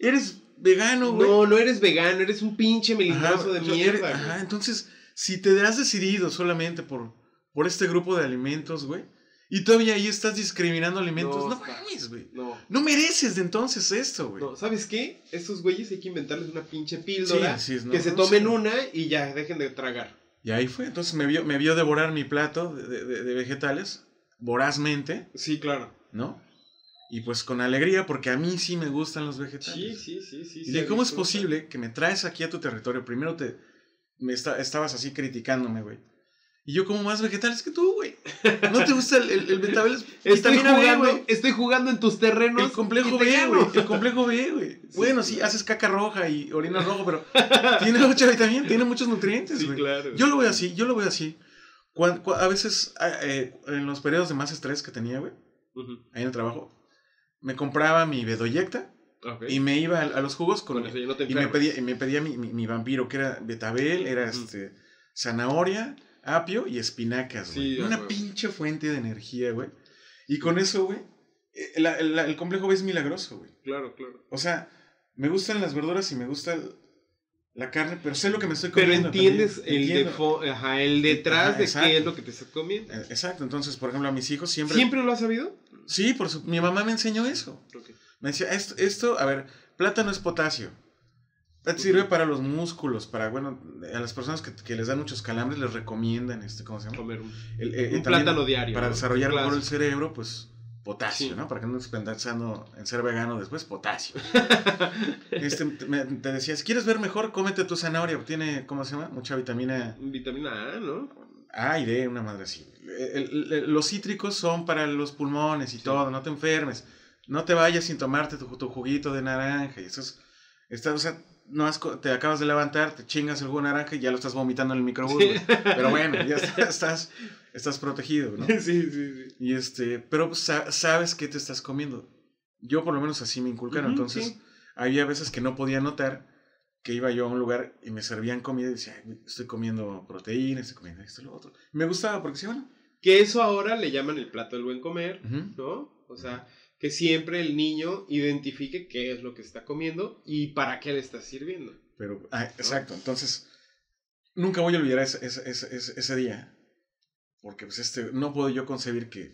Eres vegano, güey. No, no eres vegano, eres un pinche melindroso de mierda, eres, ajá, entonces, si te has decidido solamente por, por este grupo de alimentos, güey... Y todavía ahí estás discriminando alimentos. No, no mames, güey. No. no mereces de entonces esto, güey. No, ¿sabes qué? Estos güeyes hay que inventarles una pinche píldora. Sí, sí, no, que no, se tomen no, una y ya dejen de tragar. Y ahí fue. Entonces me vio, me vio devorar mi plato de, de, de vegetales vorazmente. Sí, claro. ¿No? Y pues con alegría, porque a mí sí me gustan los vegetales. Sí, sí, sí. sí y de ¿cómo es posible que me traes aquí a tu territorio? Primero te me está, estabas así criticándome, güey. Y yo como más vegetales que tú, güey. ¿No te gusta el, el, el betabel? Estoy jugando, B, estoy jugando en tus terrenos. El complejo B, güey. El complejo B, güey. Sí, bueno, sí, sí, haces caca roja y orina roja, pero tiene mucha vitamina, tiene muchos nutrientes, güey. Sí, claro. Yo lo veo así, yo lo veo así. Cuando, cuando, a veces, eh, en los periodos de más estrés que tenía, güey, uh-huh. ahí en el trabajo, me compraba mi bedoyecta. Okay. Y me iba a, a los jugos con... con no y, me pedía, y me pedía mi, mi, mi vampiro, que era betabel, era uh-huh. este zanahoria... apio y espinacas, güey. Sí, una güey. pinche fuente de energía, güey. Y con eso, güey, el, el, el complejo B es milagroso, güey. Claro, claro. O sea, me gustan las verduras y me gusta la carne, pero sé lo que me estoy comiendo. Pero entiendes el, de ajá, el detrás ajá, de exacto. qué es lo que te estás comiendo. Exacto, entonces, por ejemplo, a mis hijos siempre... ¿Siempre lo has sabido? Sí, por su... mi mamá me enseñó eso. Okay. Me decía, esto, esto, a ver, plátano es potasio. Okay. Sirve para los músculos, para, bueno, a las personas que, que les dan muchos calambres les recomiendan, este, ¿cómo se llama? Comer un, el, eh, un plátano diario. Para desarrollar mejor el cerebro, pues... Potasio, sí. ¿no? Para que no estés pensando en ser vegano después, potasio. este, me, te decía, si quieres ver mejor, cómete tu zanahoria. Tiene, ¿cómo se llama? Mucha vitamina... Vitamina A, ¿no? A y D, una madre así. El, el, los cítricos son para los pulmones y sí. todo, no te enfermes. No te vayas sin tomarte tu, tu juguito de naranja. Y eso es... Está, o sea, no has, te acabas de levantar, te chingas el jugo de naranja y ya lo estás vomitando en el microbús. Sí. Pero bueno, ya está, estás... Estás protegido, ¿no? Sí, sí, sí. Y este, pero sa sabes qué te estás comiendo. Yo por lo menos así me inculcaron. Uh-huh, entonces, sí. había veces que no podía notar que iba yo a un lugar y me servían comida y decía, estoy comiendo proteína, estoy comiendo esto y lo otro. Me gustaba porque sí, bueno. Que eso ahora le llaman el plato del buen comer, uh-huh. ¿no? O sea, que siempre el niño identifique qué es lo que está comiendo y para qué le está sirviendo. Pero, ah, ¿no? Exacto. Entonces, nunca voy a olvidar ese, ese, ese, ese día. Porque pues este, no puedo yo concebir que,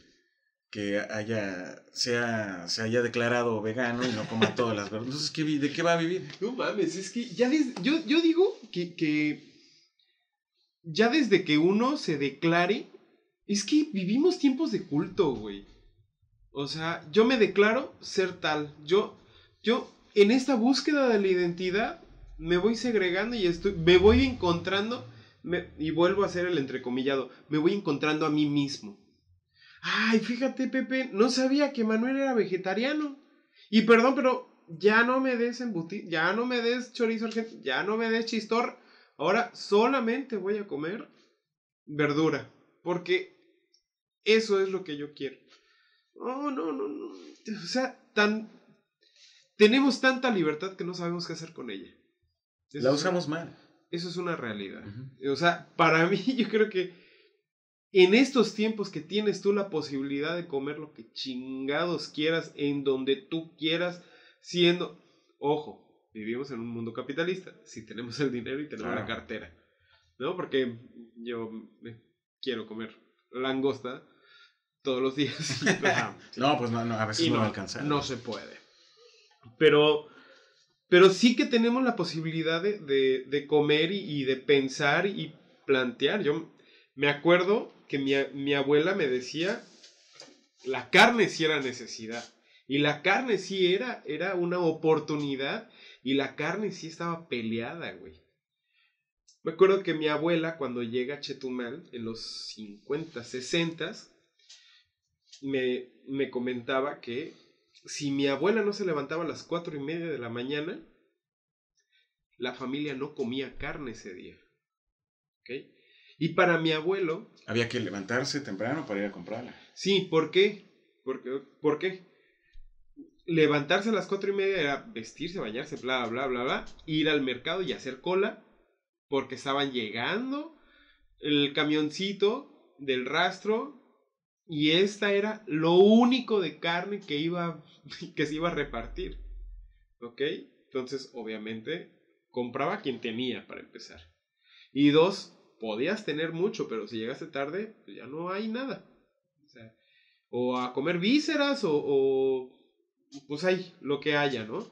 que haya, sea, se haya declarado vegano y no coma todas las verduras. Entonces, ¿qué, ¿de qué va a vivir? No mames, es que ya desde, yo, yo digo que, que ya desde que uno se declare, es que vivimos tiempos de culto, güey. O sea, yo me declaro ser tal. Yo, yo en esta búsqueda de la identidad me voy segregando y estoy, me voy encontrando... Me, y vuelvo a hacer el entrecomillado, me voy encontrando a mí mismo. Ay, fíjate, Pepe, no sabía que Manuel era vegetariano. Y perdón, pero ya no me des embutido, ya no me des chorizo argentino, ya no me des chistor. Ahora solamente voy a comer verdura, porque eso es lo que yo quiero. No, no, no, no. O sea, tan tenemos tanta libertad que no sabemos qué hacer con ella. Eso la usamos una... mal. Eso es una realidad. Uh-huh. O sea, para mí yo creo que en estos tiempos que tienes tú la posibilidad de comer lo que chingados quieras, en donde tú quieras, siendo... Ojo, vivimos en un mundo capitalista, si tenemos el dinero y tenemos claro. la cartera, ¿no? Porque yo me quiero comer langosta todos los días. No, pues no, no, a veces no, no va a alcanzar. No se puede. Pero... Pero sí que tenemos la posibilidad de, de, de comer y, y de pensar y plantear. Yo me acuerdo que mi, mi abuela me decía, la carne sí era necesidad. Y la carne sí era, era una oportunidad. Y la carne sí estaba peleada, güey. Me acuerdo que mi abuela, cuando llega a Chetumal, en los cincuenta, sesenta, me, me comentaba que... Si mi abuela no se levantaba a las cuatro y media de la mañana, la familia no comía carne ese día. ¿Ok? Y para mi abuelo... Había que levantarse temprano para ir a comprarla. Sí, ¿por qué? ¿Por qué? ¿Por qué? Levantarse a las cuatro y media era vestirse, bañarse, bla, bla, bla, bla, ir al mercado y hacer cola, porque estaban llegando el camioncito del rastro... Y esta era lo único de carne que, iba, que se iba a repartir. ¿Ok? Entonces, obviamente, compraba quien tenía para empezar. Y dos, podías tener mucho, pero si llegaste tarde, pues ya no hay nada. O sea, o a comer vísceras, o, o pues hay lo que haya, ¿no?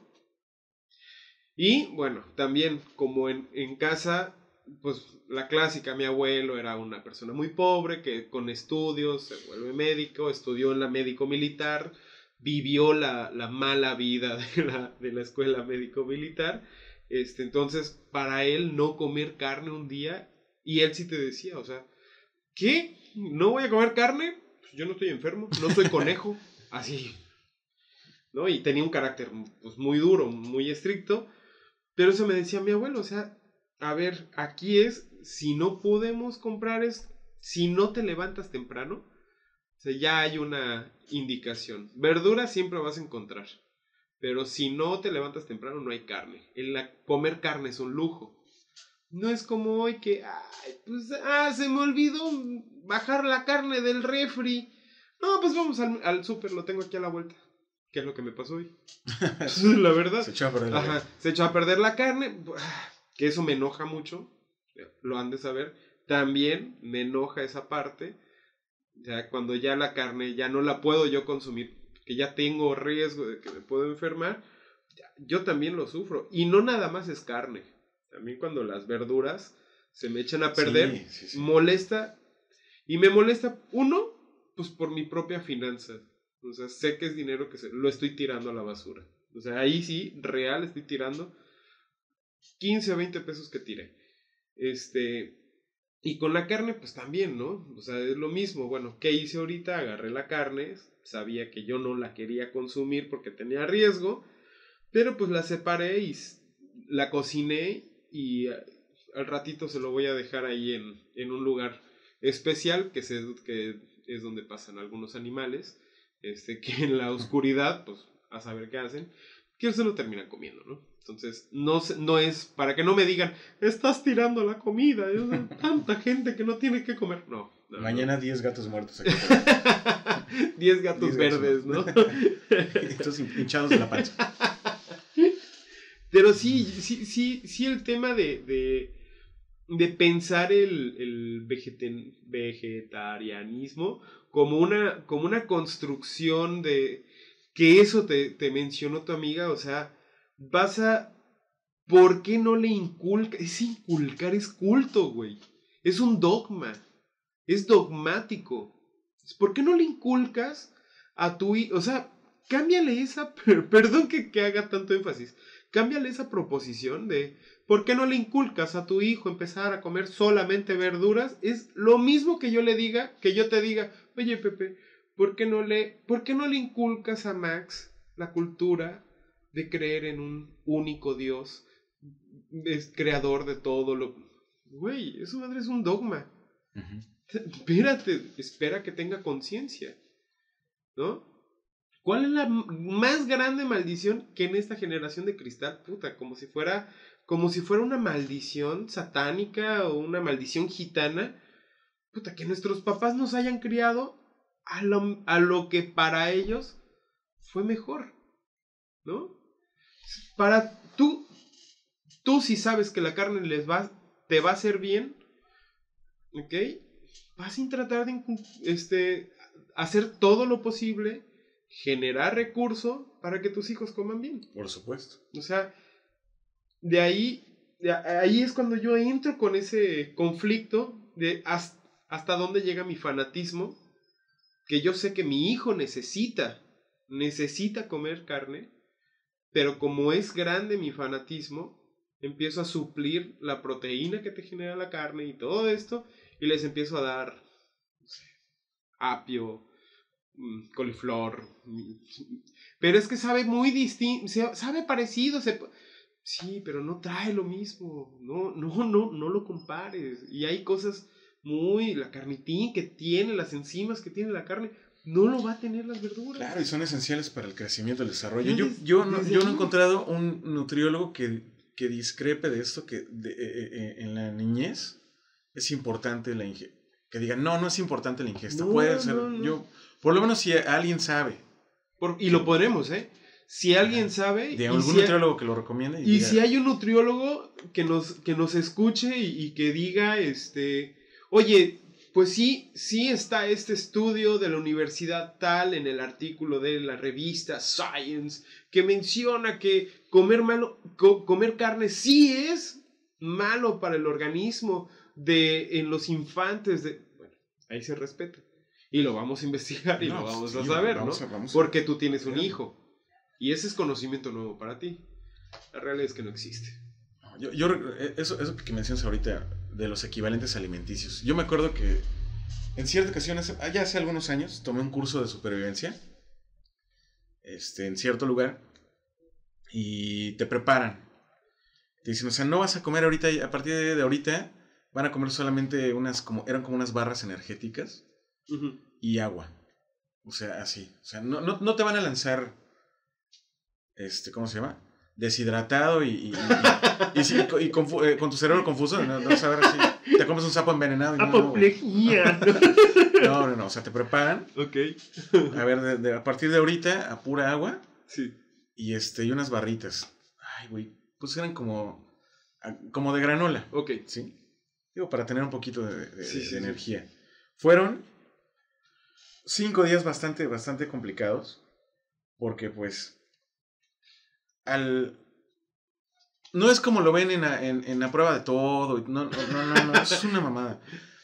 Y, bueno, también, como en, en casa... Pues la clásica, mi abuelo era una persona muy pobre, que con estudios se vuelve médico, estudió en la médico-militar, vivió la, la mala vida de la, de la escuela médico-militar, este, entonces para él no comer carne un día, y él sí te decía, o sea, ¿qué? ¿No voy a comer carne? Pues yo no estoy enfermo, no soy conejo, así, ¿no? Y tenía un carácter pues, muy duro, muy estricto, pero eso me decía mi abuelo, o sea, a ver, aquí es, si no podemos comprar es, si no te levantas temprano, o sea, ya hay una indicación. Verduras siempre vas a encontrar, pero si no te levantas temprano no hay carne. El la, comer carne es un lujo. No es como hoy que, ay, pues, ah, se me olvidó bajar la carne del refri. No, pues vamos al, al súper, lo tengo aquí a la vuelta. ¿Qué es lo que me pasó hoy? La verdad. Se echó a perder la carne. Ajá, se echó a perder la carne. que eso me enoja mucho, lo han de saber. También me enoja esa parte, o sea, cuando ya la carne ya no la puedo yo consumir, que ya tengo riesgo de que me puedo enfermar, yo también lo sufro. Y no nada más es carne, también cuando las verduras se me echan a perder, sí, sí, sí. molesta, y me molesta, uno, pues por mi propia finanza, o sea, sé que es dinero que se, lo estoy tirando a la basura, o sea, ahí sí, real, estoy tirando quince o veinte pesos que tiré, este... Y con la carne, pues también, ¿no? O sea, es lo mismo. Bueno, ¿qué hice ahorita? Agarré la carne, sabía que yo no la quería consumir porque tenía riesgo, pero pues la separé y la cociné y al ratito se lo voy a dejar ahí en, en un lugar especial, que, se, que es donde pasan algunos animales, este, que en la oscuridad, pues a saber qué hacen, que se lo terminan comiendo, ¿no? Entonces, no, no es para que no me digan, estás tirando la comida, es tanta gente que no tiene que comer. No. no Mañana diez no. gatos muertos aquí. diez gatos diez verdes, gatos. ¿no? Estos hinchados de la pancha. Pero sí, sí, sí, sí el tema de, de, de pensar el, el vegeten, vegetarianismo como una, como una construcción de... Que eso te, te mencionó tu amiga, o sea... Vas a... ¿Por qué no le inculca? Es inculcar, es culto, güey. Es un dogma. Es dogmático. ¿Por qué no le inculcas a tu hijo? O sea, cámbiale esa... Perdón que, que haga tanto énfasis. Cámbiale esa proposición de... ¿Por qué no le inculcas a tu hijo empezar a comer solamente verduras? Es lo mismo que yo le diga, que yo te diga... Oye, Pepe, ¿por qué no le, ¿por qué no le inculcas a Max la cultura... de creer en un único Dios, es creador de todo lo... Güey, eso madre es un dogma. Uh-huh. Espérate, espera que tenga conciencia, ¿no? ¿Cuál es la más grande maldición que en esta generación de cristal? Puta, como si fuera, como si fuera una maldición satánica o una maldición gitana. Puta, que nuestros papás nos hayan criado a lo, a lo que para ellos fue mejor, ¿no? Para tú, tú si sabes que la carne les va, te va a hacer bien, ¿ok? Vas a tratar de este, hacer todo lo posible, generar recursos para que tus hijos coman bien. Por supuesto. O sea, de ahí, de ahí es cuando yo entro con ese conflicto de hasta, hasta dónde llega mi fanatismo, que yo sé que mi hijo necesita, necesita comer carne. Pero como es grande mi fanatismo, empiezo a suplir la proteína que te genera la carne y todo esto, y les empiezo a dar, no sé, apio, coliflor. Pero es que sabe muy distinto, sabe parecido. Se... Sí, pero no trae lo mismo. No, no, no, no lo compares. Y hay cosas muy... La carnitina que tiene, las enzimas que tiene la carne... No lo va a tener las verduras. Claro, y son esenciales para el crecimiento y el desarrollo. Yo, yo, no, yo no he encontrado un nutriólogo que, que discrepe de esto, que de, eh, eh, en la niñez es importante la ingesta. Que digan, no, no es importante la ingesta. No, puede ser. No, no. Yo, por lo menos si alguien sabe. Por, y lo podremos, ¿eh? Si alguien sabe... De algún si nutriólogo hay, que lo recomiende. Y, y diga, si hay un nutriólogo que nos, que nos escuche y, y que diga, este, oye... Pues sí, sí está este estudio de la universidad tal en el artículo de la revista Science que menciona que comer, malo, co- comer carne sí es malo para el organismo de, en los infantes. De... Bueno, ahí se respeta. Y lo vamos a investigar y no, lo vamos sí, a saber, vamos ¿no? A, vamos Porque tú tienes un hijo y ese es conocimiento nuevo para ti. La realidad es que no existe. Yo, yo, eso, eso que mencionas ahorita de los equivalentes alimenticios. Yo me acuerdo que en cierta ocasión, hace, ya hace algunos años, tomé un curso de supervivencia este, en cierto lugar y te preparan. Te dicen, o sea, no vas a comer ahorita, a partir de, de ahorita van a comer solamente unas, como, eran como unas barras energéticas uh-huh. y agua. O sea, así. O sea, no, no, no te van a lanzar, este, ¿cómo se llama? Deshidratado y, y, y, y, sí, y confu- eh, con tu cerebro confuso, no, no sabes si te comes un sapo envenenado. Y no, apoplejía. No, no, no, no, o sea, te preparan. Ok. A ver, de, de, a partir de ahorita, a pura agua. Sí. Y, este, y unas barritas. Ay, güey, pues eran como Como de granola. Ok. Sí. Digo, para tener un poquito de, de, sí, de, sí, de sí. energía. Fueron cinco días bastante, bastante complicados. Porque, pues, al... no es como lo ven en la, en, en la prueba de todo. No, no, no, no, no. Es una mamada.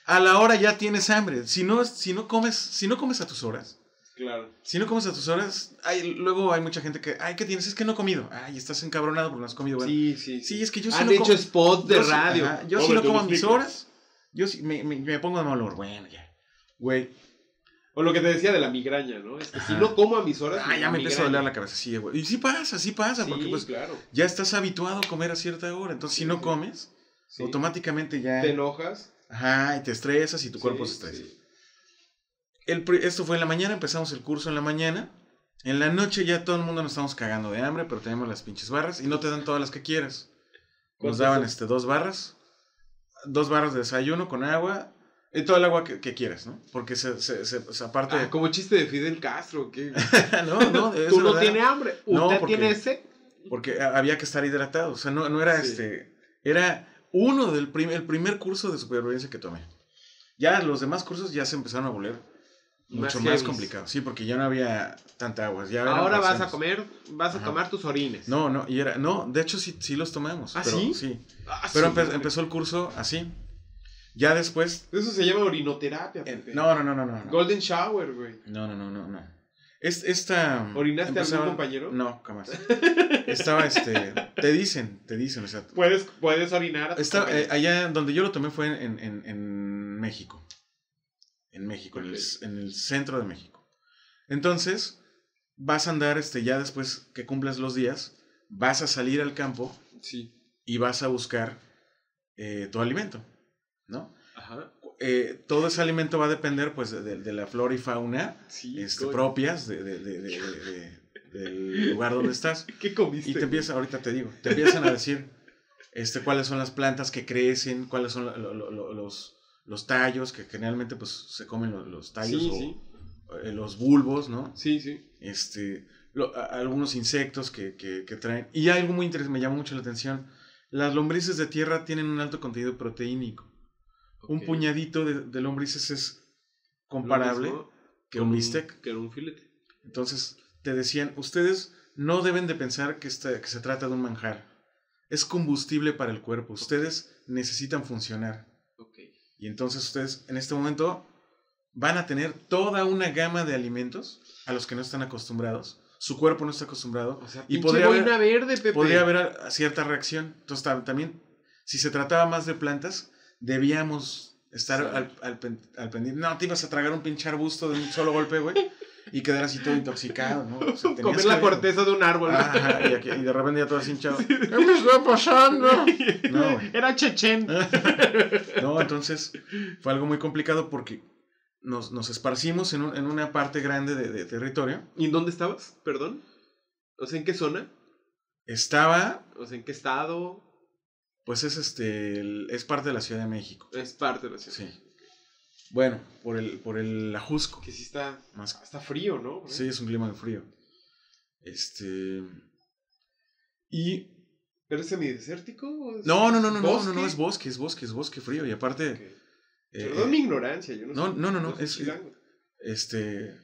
A la hora ya tienes hambre. Si no, si no comes, si no comes a tus horas. Claro. Si no comes a tus horas, hay, luego hay mucha gente que, ay, ¿qué tienes? Es que no he comido. Ay, estás encabronado porque no has comido. Bueno, sí, sí, sí. Sí, es que yo sí si no como. Han hecho spot de radio. Ajá, yo si no como a mis horas, yo si, me, me, me pongo de mal humor. Bueno, ya. Güey. O lo que te decía de la migraña, ¿no? Es que si no como a mis horas... Ah, ya me empieza a doler la cabeza, sí, güey. Y sí pasa, sí pasa, sí, porque pues claro. Ya estás habituado a comer a cierta hora. Entonces, sí, si no sí. comes, sí. automáticamente ya... Te enojas. Ajá, y te estresas y tu sí, cuerpo se estresa. Sí. El, esto fue en la mañana, empezamos el curso en la mañana. En la noche ya todo el mundo nos estamos cagando de hambre, pero tenemos las pinches barras y no te dan todas las que quieras. Nos daban este, dos barras, dos barras de desayuno con agua... En todo el agua que, que quieras, ¿no? Porque se, se, se, se aparte... Ah, como chiste de Fidel Castro. ¿Qué? no, no. Es Tú no tienes hambre. ¿Usted no, porque, tiene sed? Porque había que estar hidratado. O sea, no, no era sí. este... Era uno del prim, el primer curso de supervivencia que tomé. Ya los demás cursos ya se empezaron a volver mucho más, más complicados. Sí, porque ya no había tanta agua. Ya Ahora vas a comer... Vas a Ajá. tomar tus orines. No, no. Y era... No, de hecho sí, sí los tomamos. ¿Ah, pero, sí? Sí. Ah, pero sí, empe, empezó el curso así. Ya después... Eso se llama orinoterapia, Pepe. No, no, no, no, no. Golden shower, güey. No, no, no, no, no. Es, esta... ¿Orinaste empezaba... a algún compañero? No, jamás. Estaba, este... Te dicen, te dicen, o sea... Puedes, puedes orinar a tu Esta, eh, allá donde yo lo tomé fue en, en, en México. En México, okay. en, el, en el centro de México. Entonces, vas a andar, este, ya después que cumplas los días, vas a salir al campo sí. y vas a buscar eh, tu alimento. ¿No? Ajá. Eh, todo ese alimento va a depender pues de, de la flora y fauna sí, este, propias de, de, de, de, de, de, del lugar donde estás. ¿Qué comiste? Y te empiezan, ahorita te digo, te empiezan a decir este, cuáles son las plantas que crecen, cuáles son lo, lo, lo, los, los tallos, que generalmente pues se comen los, los tallos sí, o sí. Eh, los bulbos, ¿no? Sí, sí. Este, lo, a, algunos insectos que, que, que traen. Y algo muy interesante, me llamó mucho la atención, las lombrices de tierra tienen un alto contenido proteínico. Okay. Un puñadito de, de lombrices es comparable que un bistec. Que un filete. Entonces, te decían, ustedes no deben de pensar que, esta, que se trata de un manjar. Es combustible para el cuerpo. Ustedes necesitan funcionar. Okay. Y entonces ustedes, en este momento, van a tener toda una gama de alimentos a los que no están acostumbrados. Su cuerpo no está acostumbrado. O sea, y podría haber, verde, Pepe. podría haber cierta reacción. Entonces, también, si se trataba más de plantas... Debíamos estar al, al, al pendiente. No, te ibas a tragar un pinche arbusto de un solo golpe, güey. Y quedar así todo intoxicado, ¿no? O sea, comer la corteza de un árbol. Ajá, y, aquí, y de repente ya todo así hinchado. Sí. ¿Qué me está pasando? No, güey. Era chechen. No, entonces fue algo muy complicado porque nos, nos esparcimos en, un, en una parte grande de, de territorio. ¿Y en dónde estabas? Perdón. O sea, ¿en qué zona? Estaba... O sea, ¿en qué estado...? Pues es este es parte de la Ciudad de México. Es parte de la Ciudad. Sí. Bueno, por el por el Ajusco. Que sí está más, está frío, ¿no? Sí, es un clima de frío. Este y ¿pero es semidesértico? ¿Es no, no, no, no, no, no, no es bosque, es bosque, es bosque frío y aparte okay. eh, Perdón mi ignorancia, yo no No, soy, no, no, no, no es este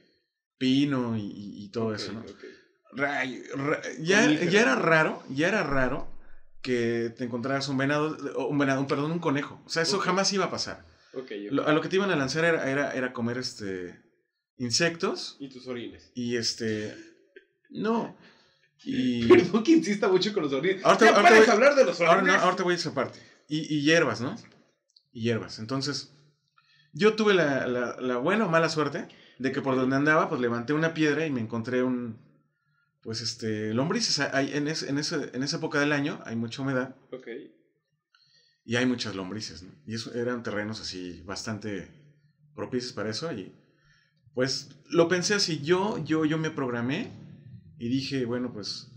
pino y, y todo okay, eso, ¿no? Okay. Ray, ray, ya ya era raro, ya era raro. Que te encontraras un venado, un venado, un, perdón, un conejo. O sea, eso okay. jamás iba a pasar. Okay, okay. Lo, a lo que te iban a lanzar era, era, era comer este insectos. Y tus orines. Y este... No. Y... Perdón que insista mucho con los orines. Ahora te, ¿Ya ahora puedes voy, hablar de los orines? Ahora, no, ahora te voy a esa parte. Y, y hierbas, ¿no? Y hierbas. Entonces, yo tuve la, la, la buena o mala suerte de que por donde andaba, pues levanté una piedra y me encontré un... Pues este, lombrices, hay, en, es, en, ese, en esa época del año hay mucha humedad. Ok. Y hay muchas lombrices, ¿no? Y eso, eran terrenos así bastante propicios para eso. Y pues lo pensé así, yo, yo, yo me programé y dije, bueno, pues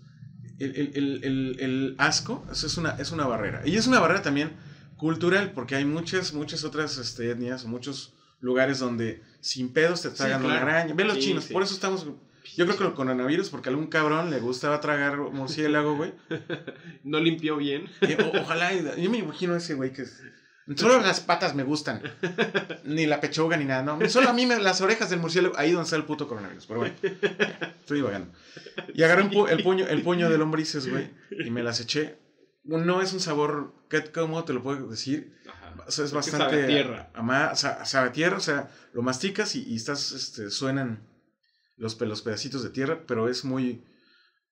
el, el, el, el, el asco eso es, una, es una barrera. Y es una barrera también cultural, porque hay muchas, muchas otras este, etnias, muchos lugares donde sin pedos te tragan sí, claro. una araña. Ve los sí, chinos, sí. por eso estamos... Yo creo que el coronavirus, porque a algún cabrón le gustaba tragar murciélago, güey. No limpió bien. Eh, o, ojalá, yo me imagino a ese güey que es... Solo las patas me gustan. Ni la pechuga ni nada, no. Solo a mí me, las orejas del murciélago. Ahí donde está el puto coronavirus. Pero bueno, estoy divagando. Y agarré un pu el, puño, el puño de lombrices, güey. Y me las eché. No es un sabor... ¿Cómo te lo puedo decir? Ajá. O sea, es porque bastante... Sabe tierra. Ama, sa sabe tierra. O sea, lo masticas y, y estás... Este, suenan los, los pedacitos de tierra. Pero es muy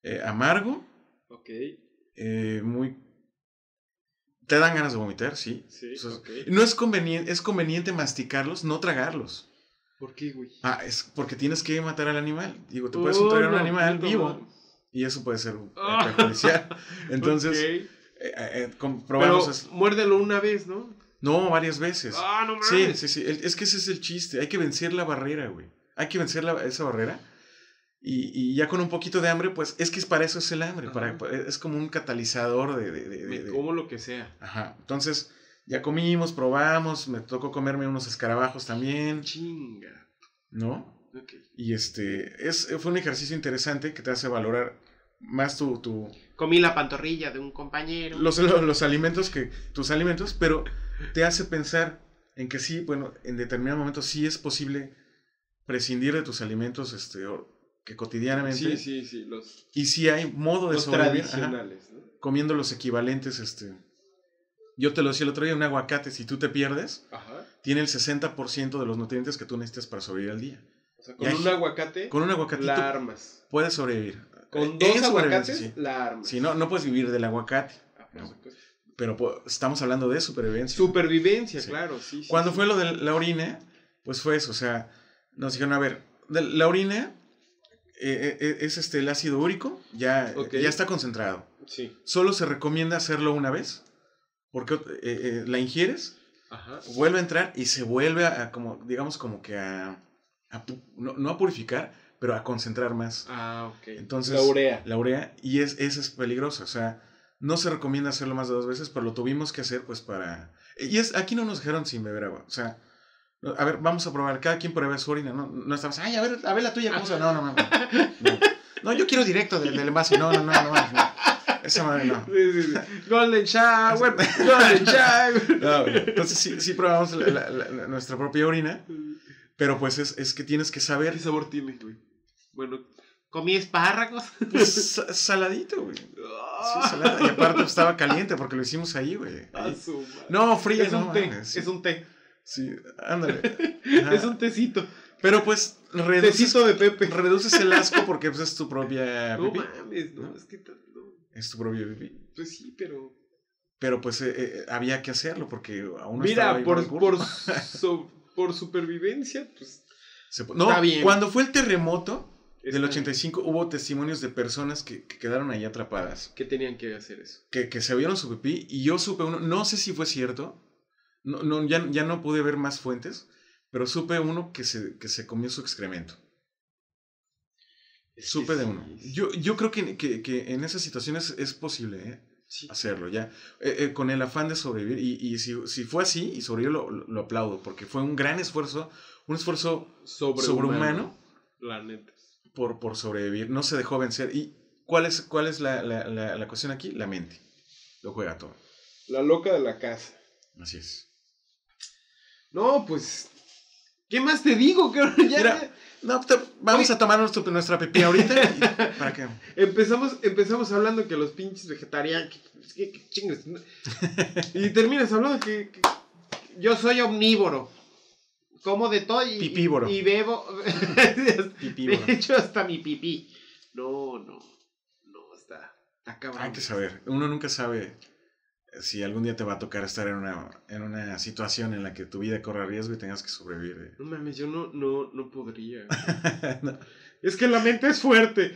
eh, amargo. Ok. Eh, muy... Te dan ganas de vomitar, sí. Sí, o sea, okay. No es conveniente, es conveniente masticarlos, no tragarlos. ¿Por qué, güey? Ah, es porque tienes que matar al animal. Digo, te oh, puedes tragar a no, un animal no, vivo. No. Y eso puede ser oh. perjudicial. Entonces, okay. eh, eh, comprobamos. Pero, muérdelo una vez, ¿no? No, varias veces. Ah, no mames. Sí, sí, sí. El, es que ese es el chiste. Hay que vencer la barrera, güey. Hay que vencer la, esa barrera. Y, y ya con un poquito de hambre, pues, es que para eso es el hambre, para, es como un catalizador de... de, de, de, de. Como lo que sea. Ajá, entonces, ya comimos, probamos, me tocó comerme unos escarabajos también. Chinga. ¿No? Okay. Y este, es, fue un ejercicio interesante que te hace valorar más tu... tu Comí la pantorrilla de un compañero. Los, los, los alimentos, que tus alimentos, pero te hace pensar en que sí, bueno, en determinado momento sí es posible prescindir de tus alimentos, este... que cotidianamente... Sí, sí, sí. Los, y sí hay modo de los sobrevivir. Tradicionales, ajá, ¿no? Comiendo los equivalentes, este... Yo te lo decía el otro día, un aguacate, si tú te pierdes, ajá, tiene el sesenta por ciento de los nutrientes que tú necesitas para sobrevivir al día. O sea, con hay, un aguacate... Con un aguacatito... La armas. Puedes sobrevivir. Con dos aguacates, sí, la armas. Si no, no puedes vivir del aguacate. Ah, por no. supuesto. Pero po estamos hablando de supervivencia. Supervivencia, sí, claro, sí. sí Cuando sí, fue sí. lo de la orina, pues fue eso, o sea... Nos dijeron, a ver, de la orina... Eh, eh, es este el ácido úrico, ya, okay. ya está concentrado. Sí. Solo se recomienda hacerlo una vez, porque eh, eh, la ingieres, ajá, vuelve a entrar y se vuelve a, a como, digamos, como que a, a no, no a purificar, pero a concentrar más. Ah, ok. Entonces, la urea. La urea, y es, esa es peligrosa, o sea, no se recomienda hacerlo más de dos veces, pero lo tuvimos que hacer, pues, para... Y es, aquí no nos dejaron sin beber agua, o sea... A ver, vamos a probar, cada quien prueba su orina, no, no estamos, ay, a ver, a ver la tuya, ¿cómo se? No, no, no, no, no, yo quiero directo del, del envase, no, no, no, no, no, esa madre no. Sí, sí, sí. Golden shower, golden shower. No, bueno, entonces sí, sí probamos la, la, la, nuestra propia orina, pero pues es, es que tienes que saber. ¿Qué sabor tiene, güey? Bueno, comí espárragos. Pues saladito, güey. Sí, salada, y aparte estaba caliente porque lo hicimos ahí, güey. Ahí. No, frío, es no, un té, sí. es un té. Sí, ándale. Ajá. Es un tecito. Pero pues reduces, tecito de Pepe. Reduces el asco porque pues, es tu propia pipí. No mames, no, ¿no? es que no. Es tu propia pipí. Pues sí, pero. Pero pues eh, eh, había que hacerlo porque aún no estaba ahí. Mira, por, por, so, por supervivencia, pues. Se, no, está bien. Cuando fue el terremoto está del ochenta y cinco, bien. Hubo testimonios de personas que, que quedaron ahí atrapadas. Que tenían que hacer eso. Que, que se vieron su pipí y yo supe uno, no sé si fue cierto. No, no, ya, ya no pude ver más fuentes, pero supe uno que se, que se comió su excremento. Es supe de uno. Yo, yo creo que, que, que en esas situaciones es posible ¿eh? sí. hacerlo, ya eh, eh, con el afán de sobrevivir. Y, y si, si fue así y sobrevivió, lo, lo, lo aplaudo, porque fue un gran esfuerzo, un esfuerzo sobrehumano, la neta. Por, por sobrevivir. No se dejó vencer. ¿Y cuál es, cuál es la, la, la, la cuestión aquí? La mente. Lo juega todo. La loca de la casa. Así es. No, pues, ¿qué más te digo? Ya, Mira, no, te, vamos Oye. a tomar nuestro, nuestra pipí ahorita. Y, ¿para qué? Empezamos, empezamos hablando que los pinches vegetarianos, que, que, que chingues, ¿no? Y terminas hablando que, que, que yo soy omnívoro, como de todo y, Pipívoro. y, y bebo, Pipívoro. De hecho hasta mi pipí. No, no, no, está, está cabrón. Hay que saber, uno nunca sabe. Si algún día te va a tocar estar en una, en una situación en la que tu vida corra riesgo y tengas que sobrevivir. ¿eh? No mames, yo no, no, no podría. No. Es que la mente es fuerte.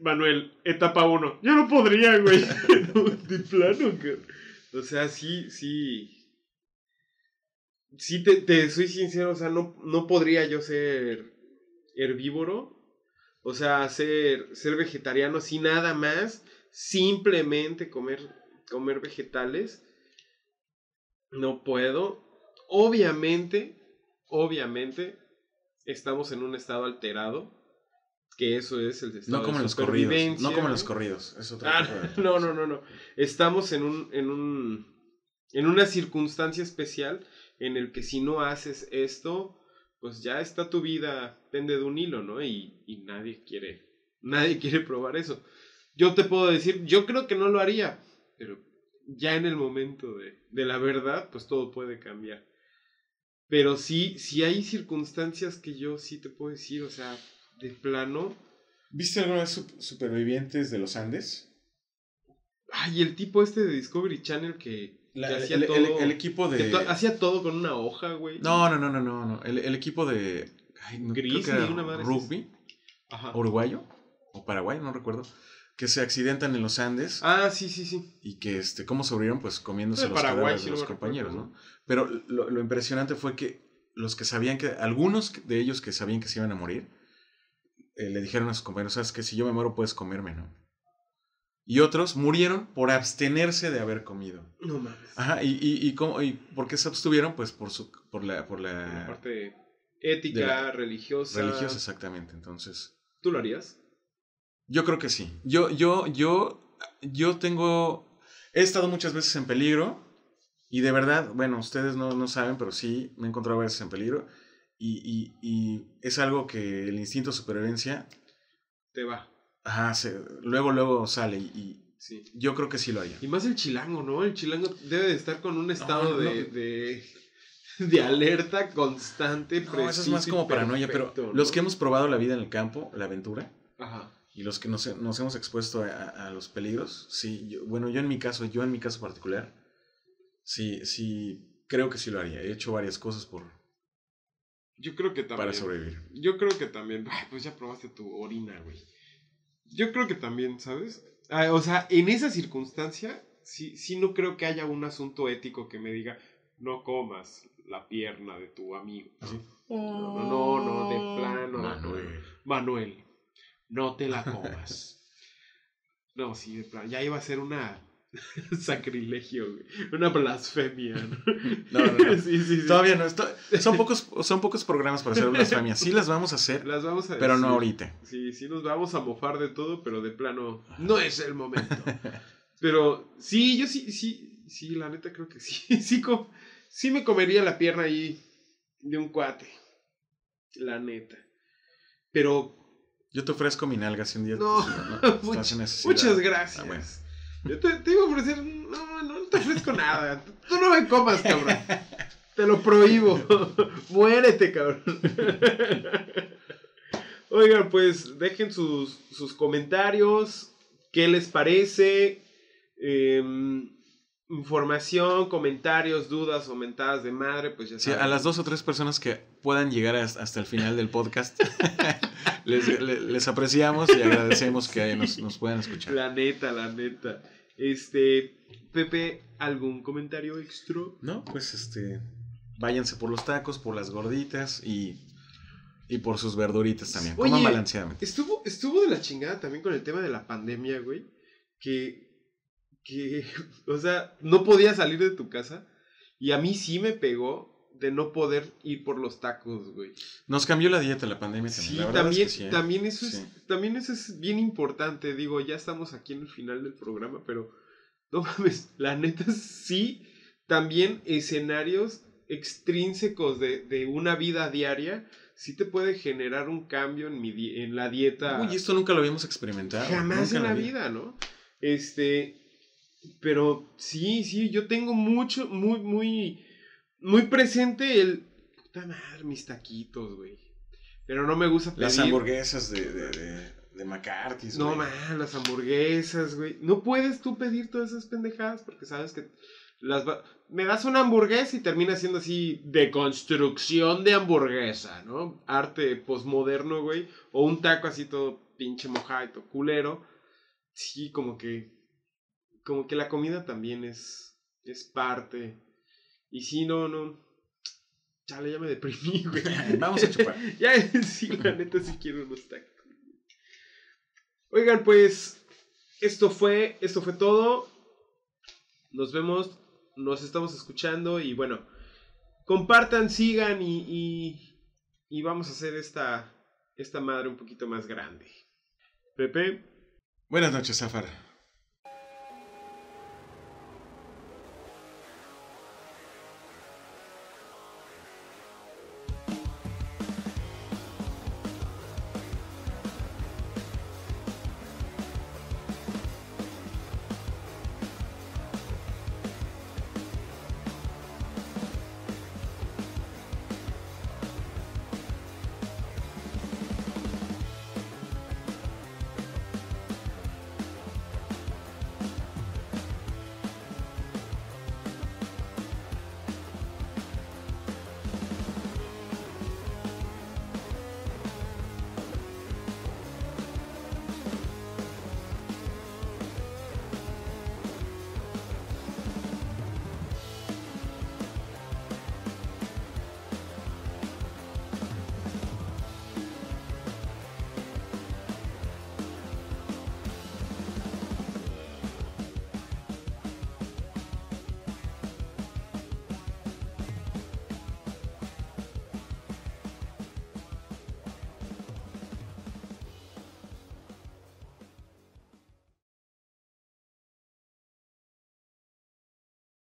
Manuel, etapa uno. Yo no podría, güey. No, de plano, güey. O sea, sí, sí. Sí, te, te soy sincero. O sea, no, no podría yo ser herbívoro. O sea, ser, ser vegetariano sin nada más. Simplemente comer... comer vegetales, no puedo. Obviamente, obviamente, estamos en un estado alterado que eso es el estado no como de los corridos, no como los corridos, es otra ah, cosa. No, no, no, no. Estamos en un en un en una circunstancia especial en el que si no haces esto, pues ya está tu vida pende de un hilo, ¿no? Y, y nadie quiere nadie quiere probar eso. Yo te puedo decir, yo creo que no lo haría, pero ya en el momento de, de la verdad, pues todo puede cambiar. Pero sí, sí hay circunstancias que yo sí te puedo decir, o sea, de plano. ¿Viste algunas supervivientes de los Andes? Ay, el tipo este de Discovery Channel que, la, que hacía el, todo. El, el equipo de. To, hacía todo con una hoja, güey. No, no, no, no, no, no. El, el equipo de. Ay, no, Gris, creo que era una madre rugby. Ajá. Uruguayo. O Paraguay, no recuerdo. Que se accidentan en los Andes. Ah, sí, sí, sí. Y que, este, ¿cómo sobrevivieron? Pues comiéndose los cadáveres de los compañeros, ¿no? Pero lo, lo impresionante fue que los que sabían que... Algunos de ellos que sabían que se iban a morir, eh, le dijeron a sus compañeros, sabes que si yo me muero puedes comerme, ¿no? Y otros murieron por abstenerse de haber comido. No mames. Ajá, ¿y, y, y, cómo, y por qué se abstuvieron? Pues por, su, por, la, por la... la parte ética, la, religiosa. Religiosa, exactamente, entonces... ¿Tú lo harías? Yo creo que sí. Yo, yo, yo, yo tengo... He estado muchas veces en peligro y de verdad, bueno, ustedes no, no saben, pero sí me he encontrado veces en peligro y, y, y es algo que el instinto de supervivencia... Te va. Ajá, se, luego, luego sale y, y sí. Yo creo que sí lo haría. Y más el chilango, ¿no? El chilango debe de estar con un estado no, no, de... No. de... De alerta constante, preciso. No, eso es más como paranoia, perfecto, pero ¿no? Los que hemos probado la vida en el campo, la aventura, ajá, y los que nos, nos hemos expuesto a, a los peligros, sí, yo, bueno, yo en mi caso, yo en mi caso particular, sí, sí, creo que sí lo haría. He hecho varias cosas por... Yo creo que también. Para sobrevivir. Yo creo que también. Ay, pues ya probaste tu orina, güey. Yo creo que también, ¿sabes? Ay, o sea, en esa circunstancia, sí, sí no creo que haya un asunto ético que me diga, no comas la pierna de tu amigo. ¿Sí? No, no, no, no, de plano. Manuel. Manuel, no te la comas. No, sí, de plano. Ya iba a ser una sacrilegio, güey. Una blasfemia. No, no, no. no. Sí, sí, sí. Todavía no. Esto... Son pocos, son pocos programas para hacer blasfemias. Sí las vamos a hacer. Las vamos a... Pero sí, no ahorita. Sí, sí nos vamos a mofar de todo, pero de plano no es el momento. Pero sí, yo sí, sí, sí, la neta creo que sí, sí, como... Sí me comería la pierna ahí de un cuate, la neta. Pero... Yo te ofrezco mi nalga si un día... No, no much, muchas gracias. Ah, bueno. Yo te, te iba a ofrecer... No, no te ofrezco nada. Tú no me comas, cabrón. Te lo prohíbo. Muérete, cabrón. Oigan, pues dejen sus, sus comentarios. ¿Qué les parece? Eh... Información, comentarios, dudas o mentadas de madre, pues ya saben. Sí, a las dos o tres personas que puedan llegar hasta el final del podcast, les, les, les apreciamos y agradecemos que sí. nos, nos puedan escuchar. La neta, la neta. Este, Pepe, ¿algún comentario extra? No, pues este, váyanse por los tacos, por las gorditas y, y por sus verduritas también. Oye, coman balanceadamente. Estuvo, estuvo de la chingada también con el tema de la pandemia, güey, que... Que, o sea, no podía salir de tu casa. Y a mí sí me pegó de no poder ir por los tacos, güey. Nos cambió la dieta la pandemia. Sí, la también, es que sí, también, eso sí. Es, también eso es bien importante. Digo, ya estamos aquí en el final del programa, pero no mames, la neta sí. También escenarios extrínsecos de, de una vida diaria sí te puede generar un cambio en, mi di- en la dieta. Uy, esto nunca lo habíamos experimentado. Jamás en la vida, ¿no? Este... Pero sí, sí, yo tengo mucho, muy, muy, muy presente el... Puta madre, mis taquitos, güey. Pero no me gusta pedir... Las hamburguesas de, de, de, de McCarthy's, güey. No, man, las hamburguesas, güey. No puedes tú pedir todas esas pendejadas porque sabes que las va... Me das una hamburguesa y termina siendo así de construcción de hamburguesa, ¿no? Arte posmoderno, güey. O un taco así todo pinche mojado, culero. Sí, como que... Como que la comida también es, es parte. Y si no, no... Chale, ya me deprimí, güey. Vamos a chupar. Ya, sí, la neta, sí quiero unos tacos. Oigan, pues... Esto fue, esto fue todo. Nos vemos. Nos estamos escuchando. Y bueno, compartan, sigan y... Y, y vamos a hacer esta... esta madre un poquito más grande. Pepe. Buenas noches, Sáfar.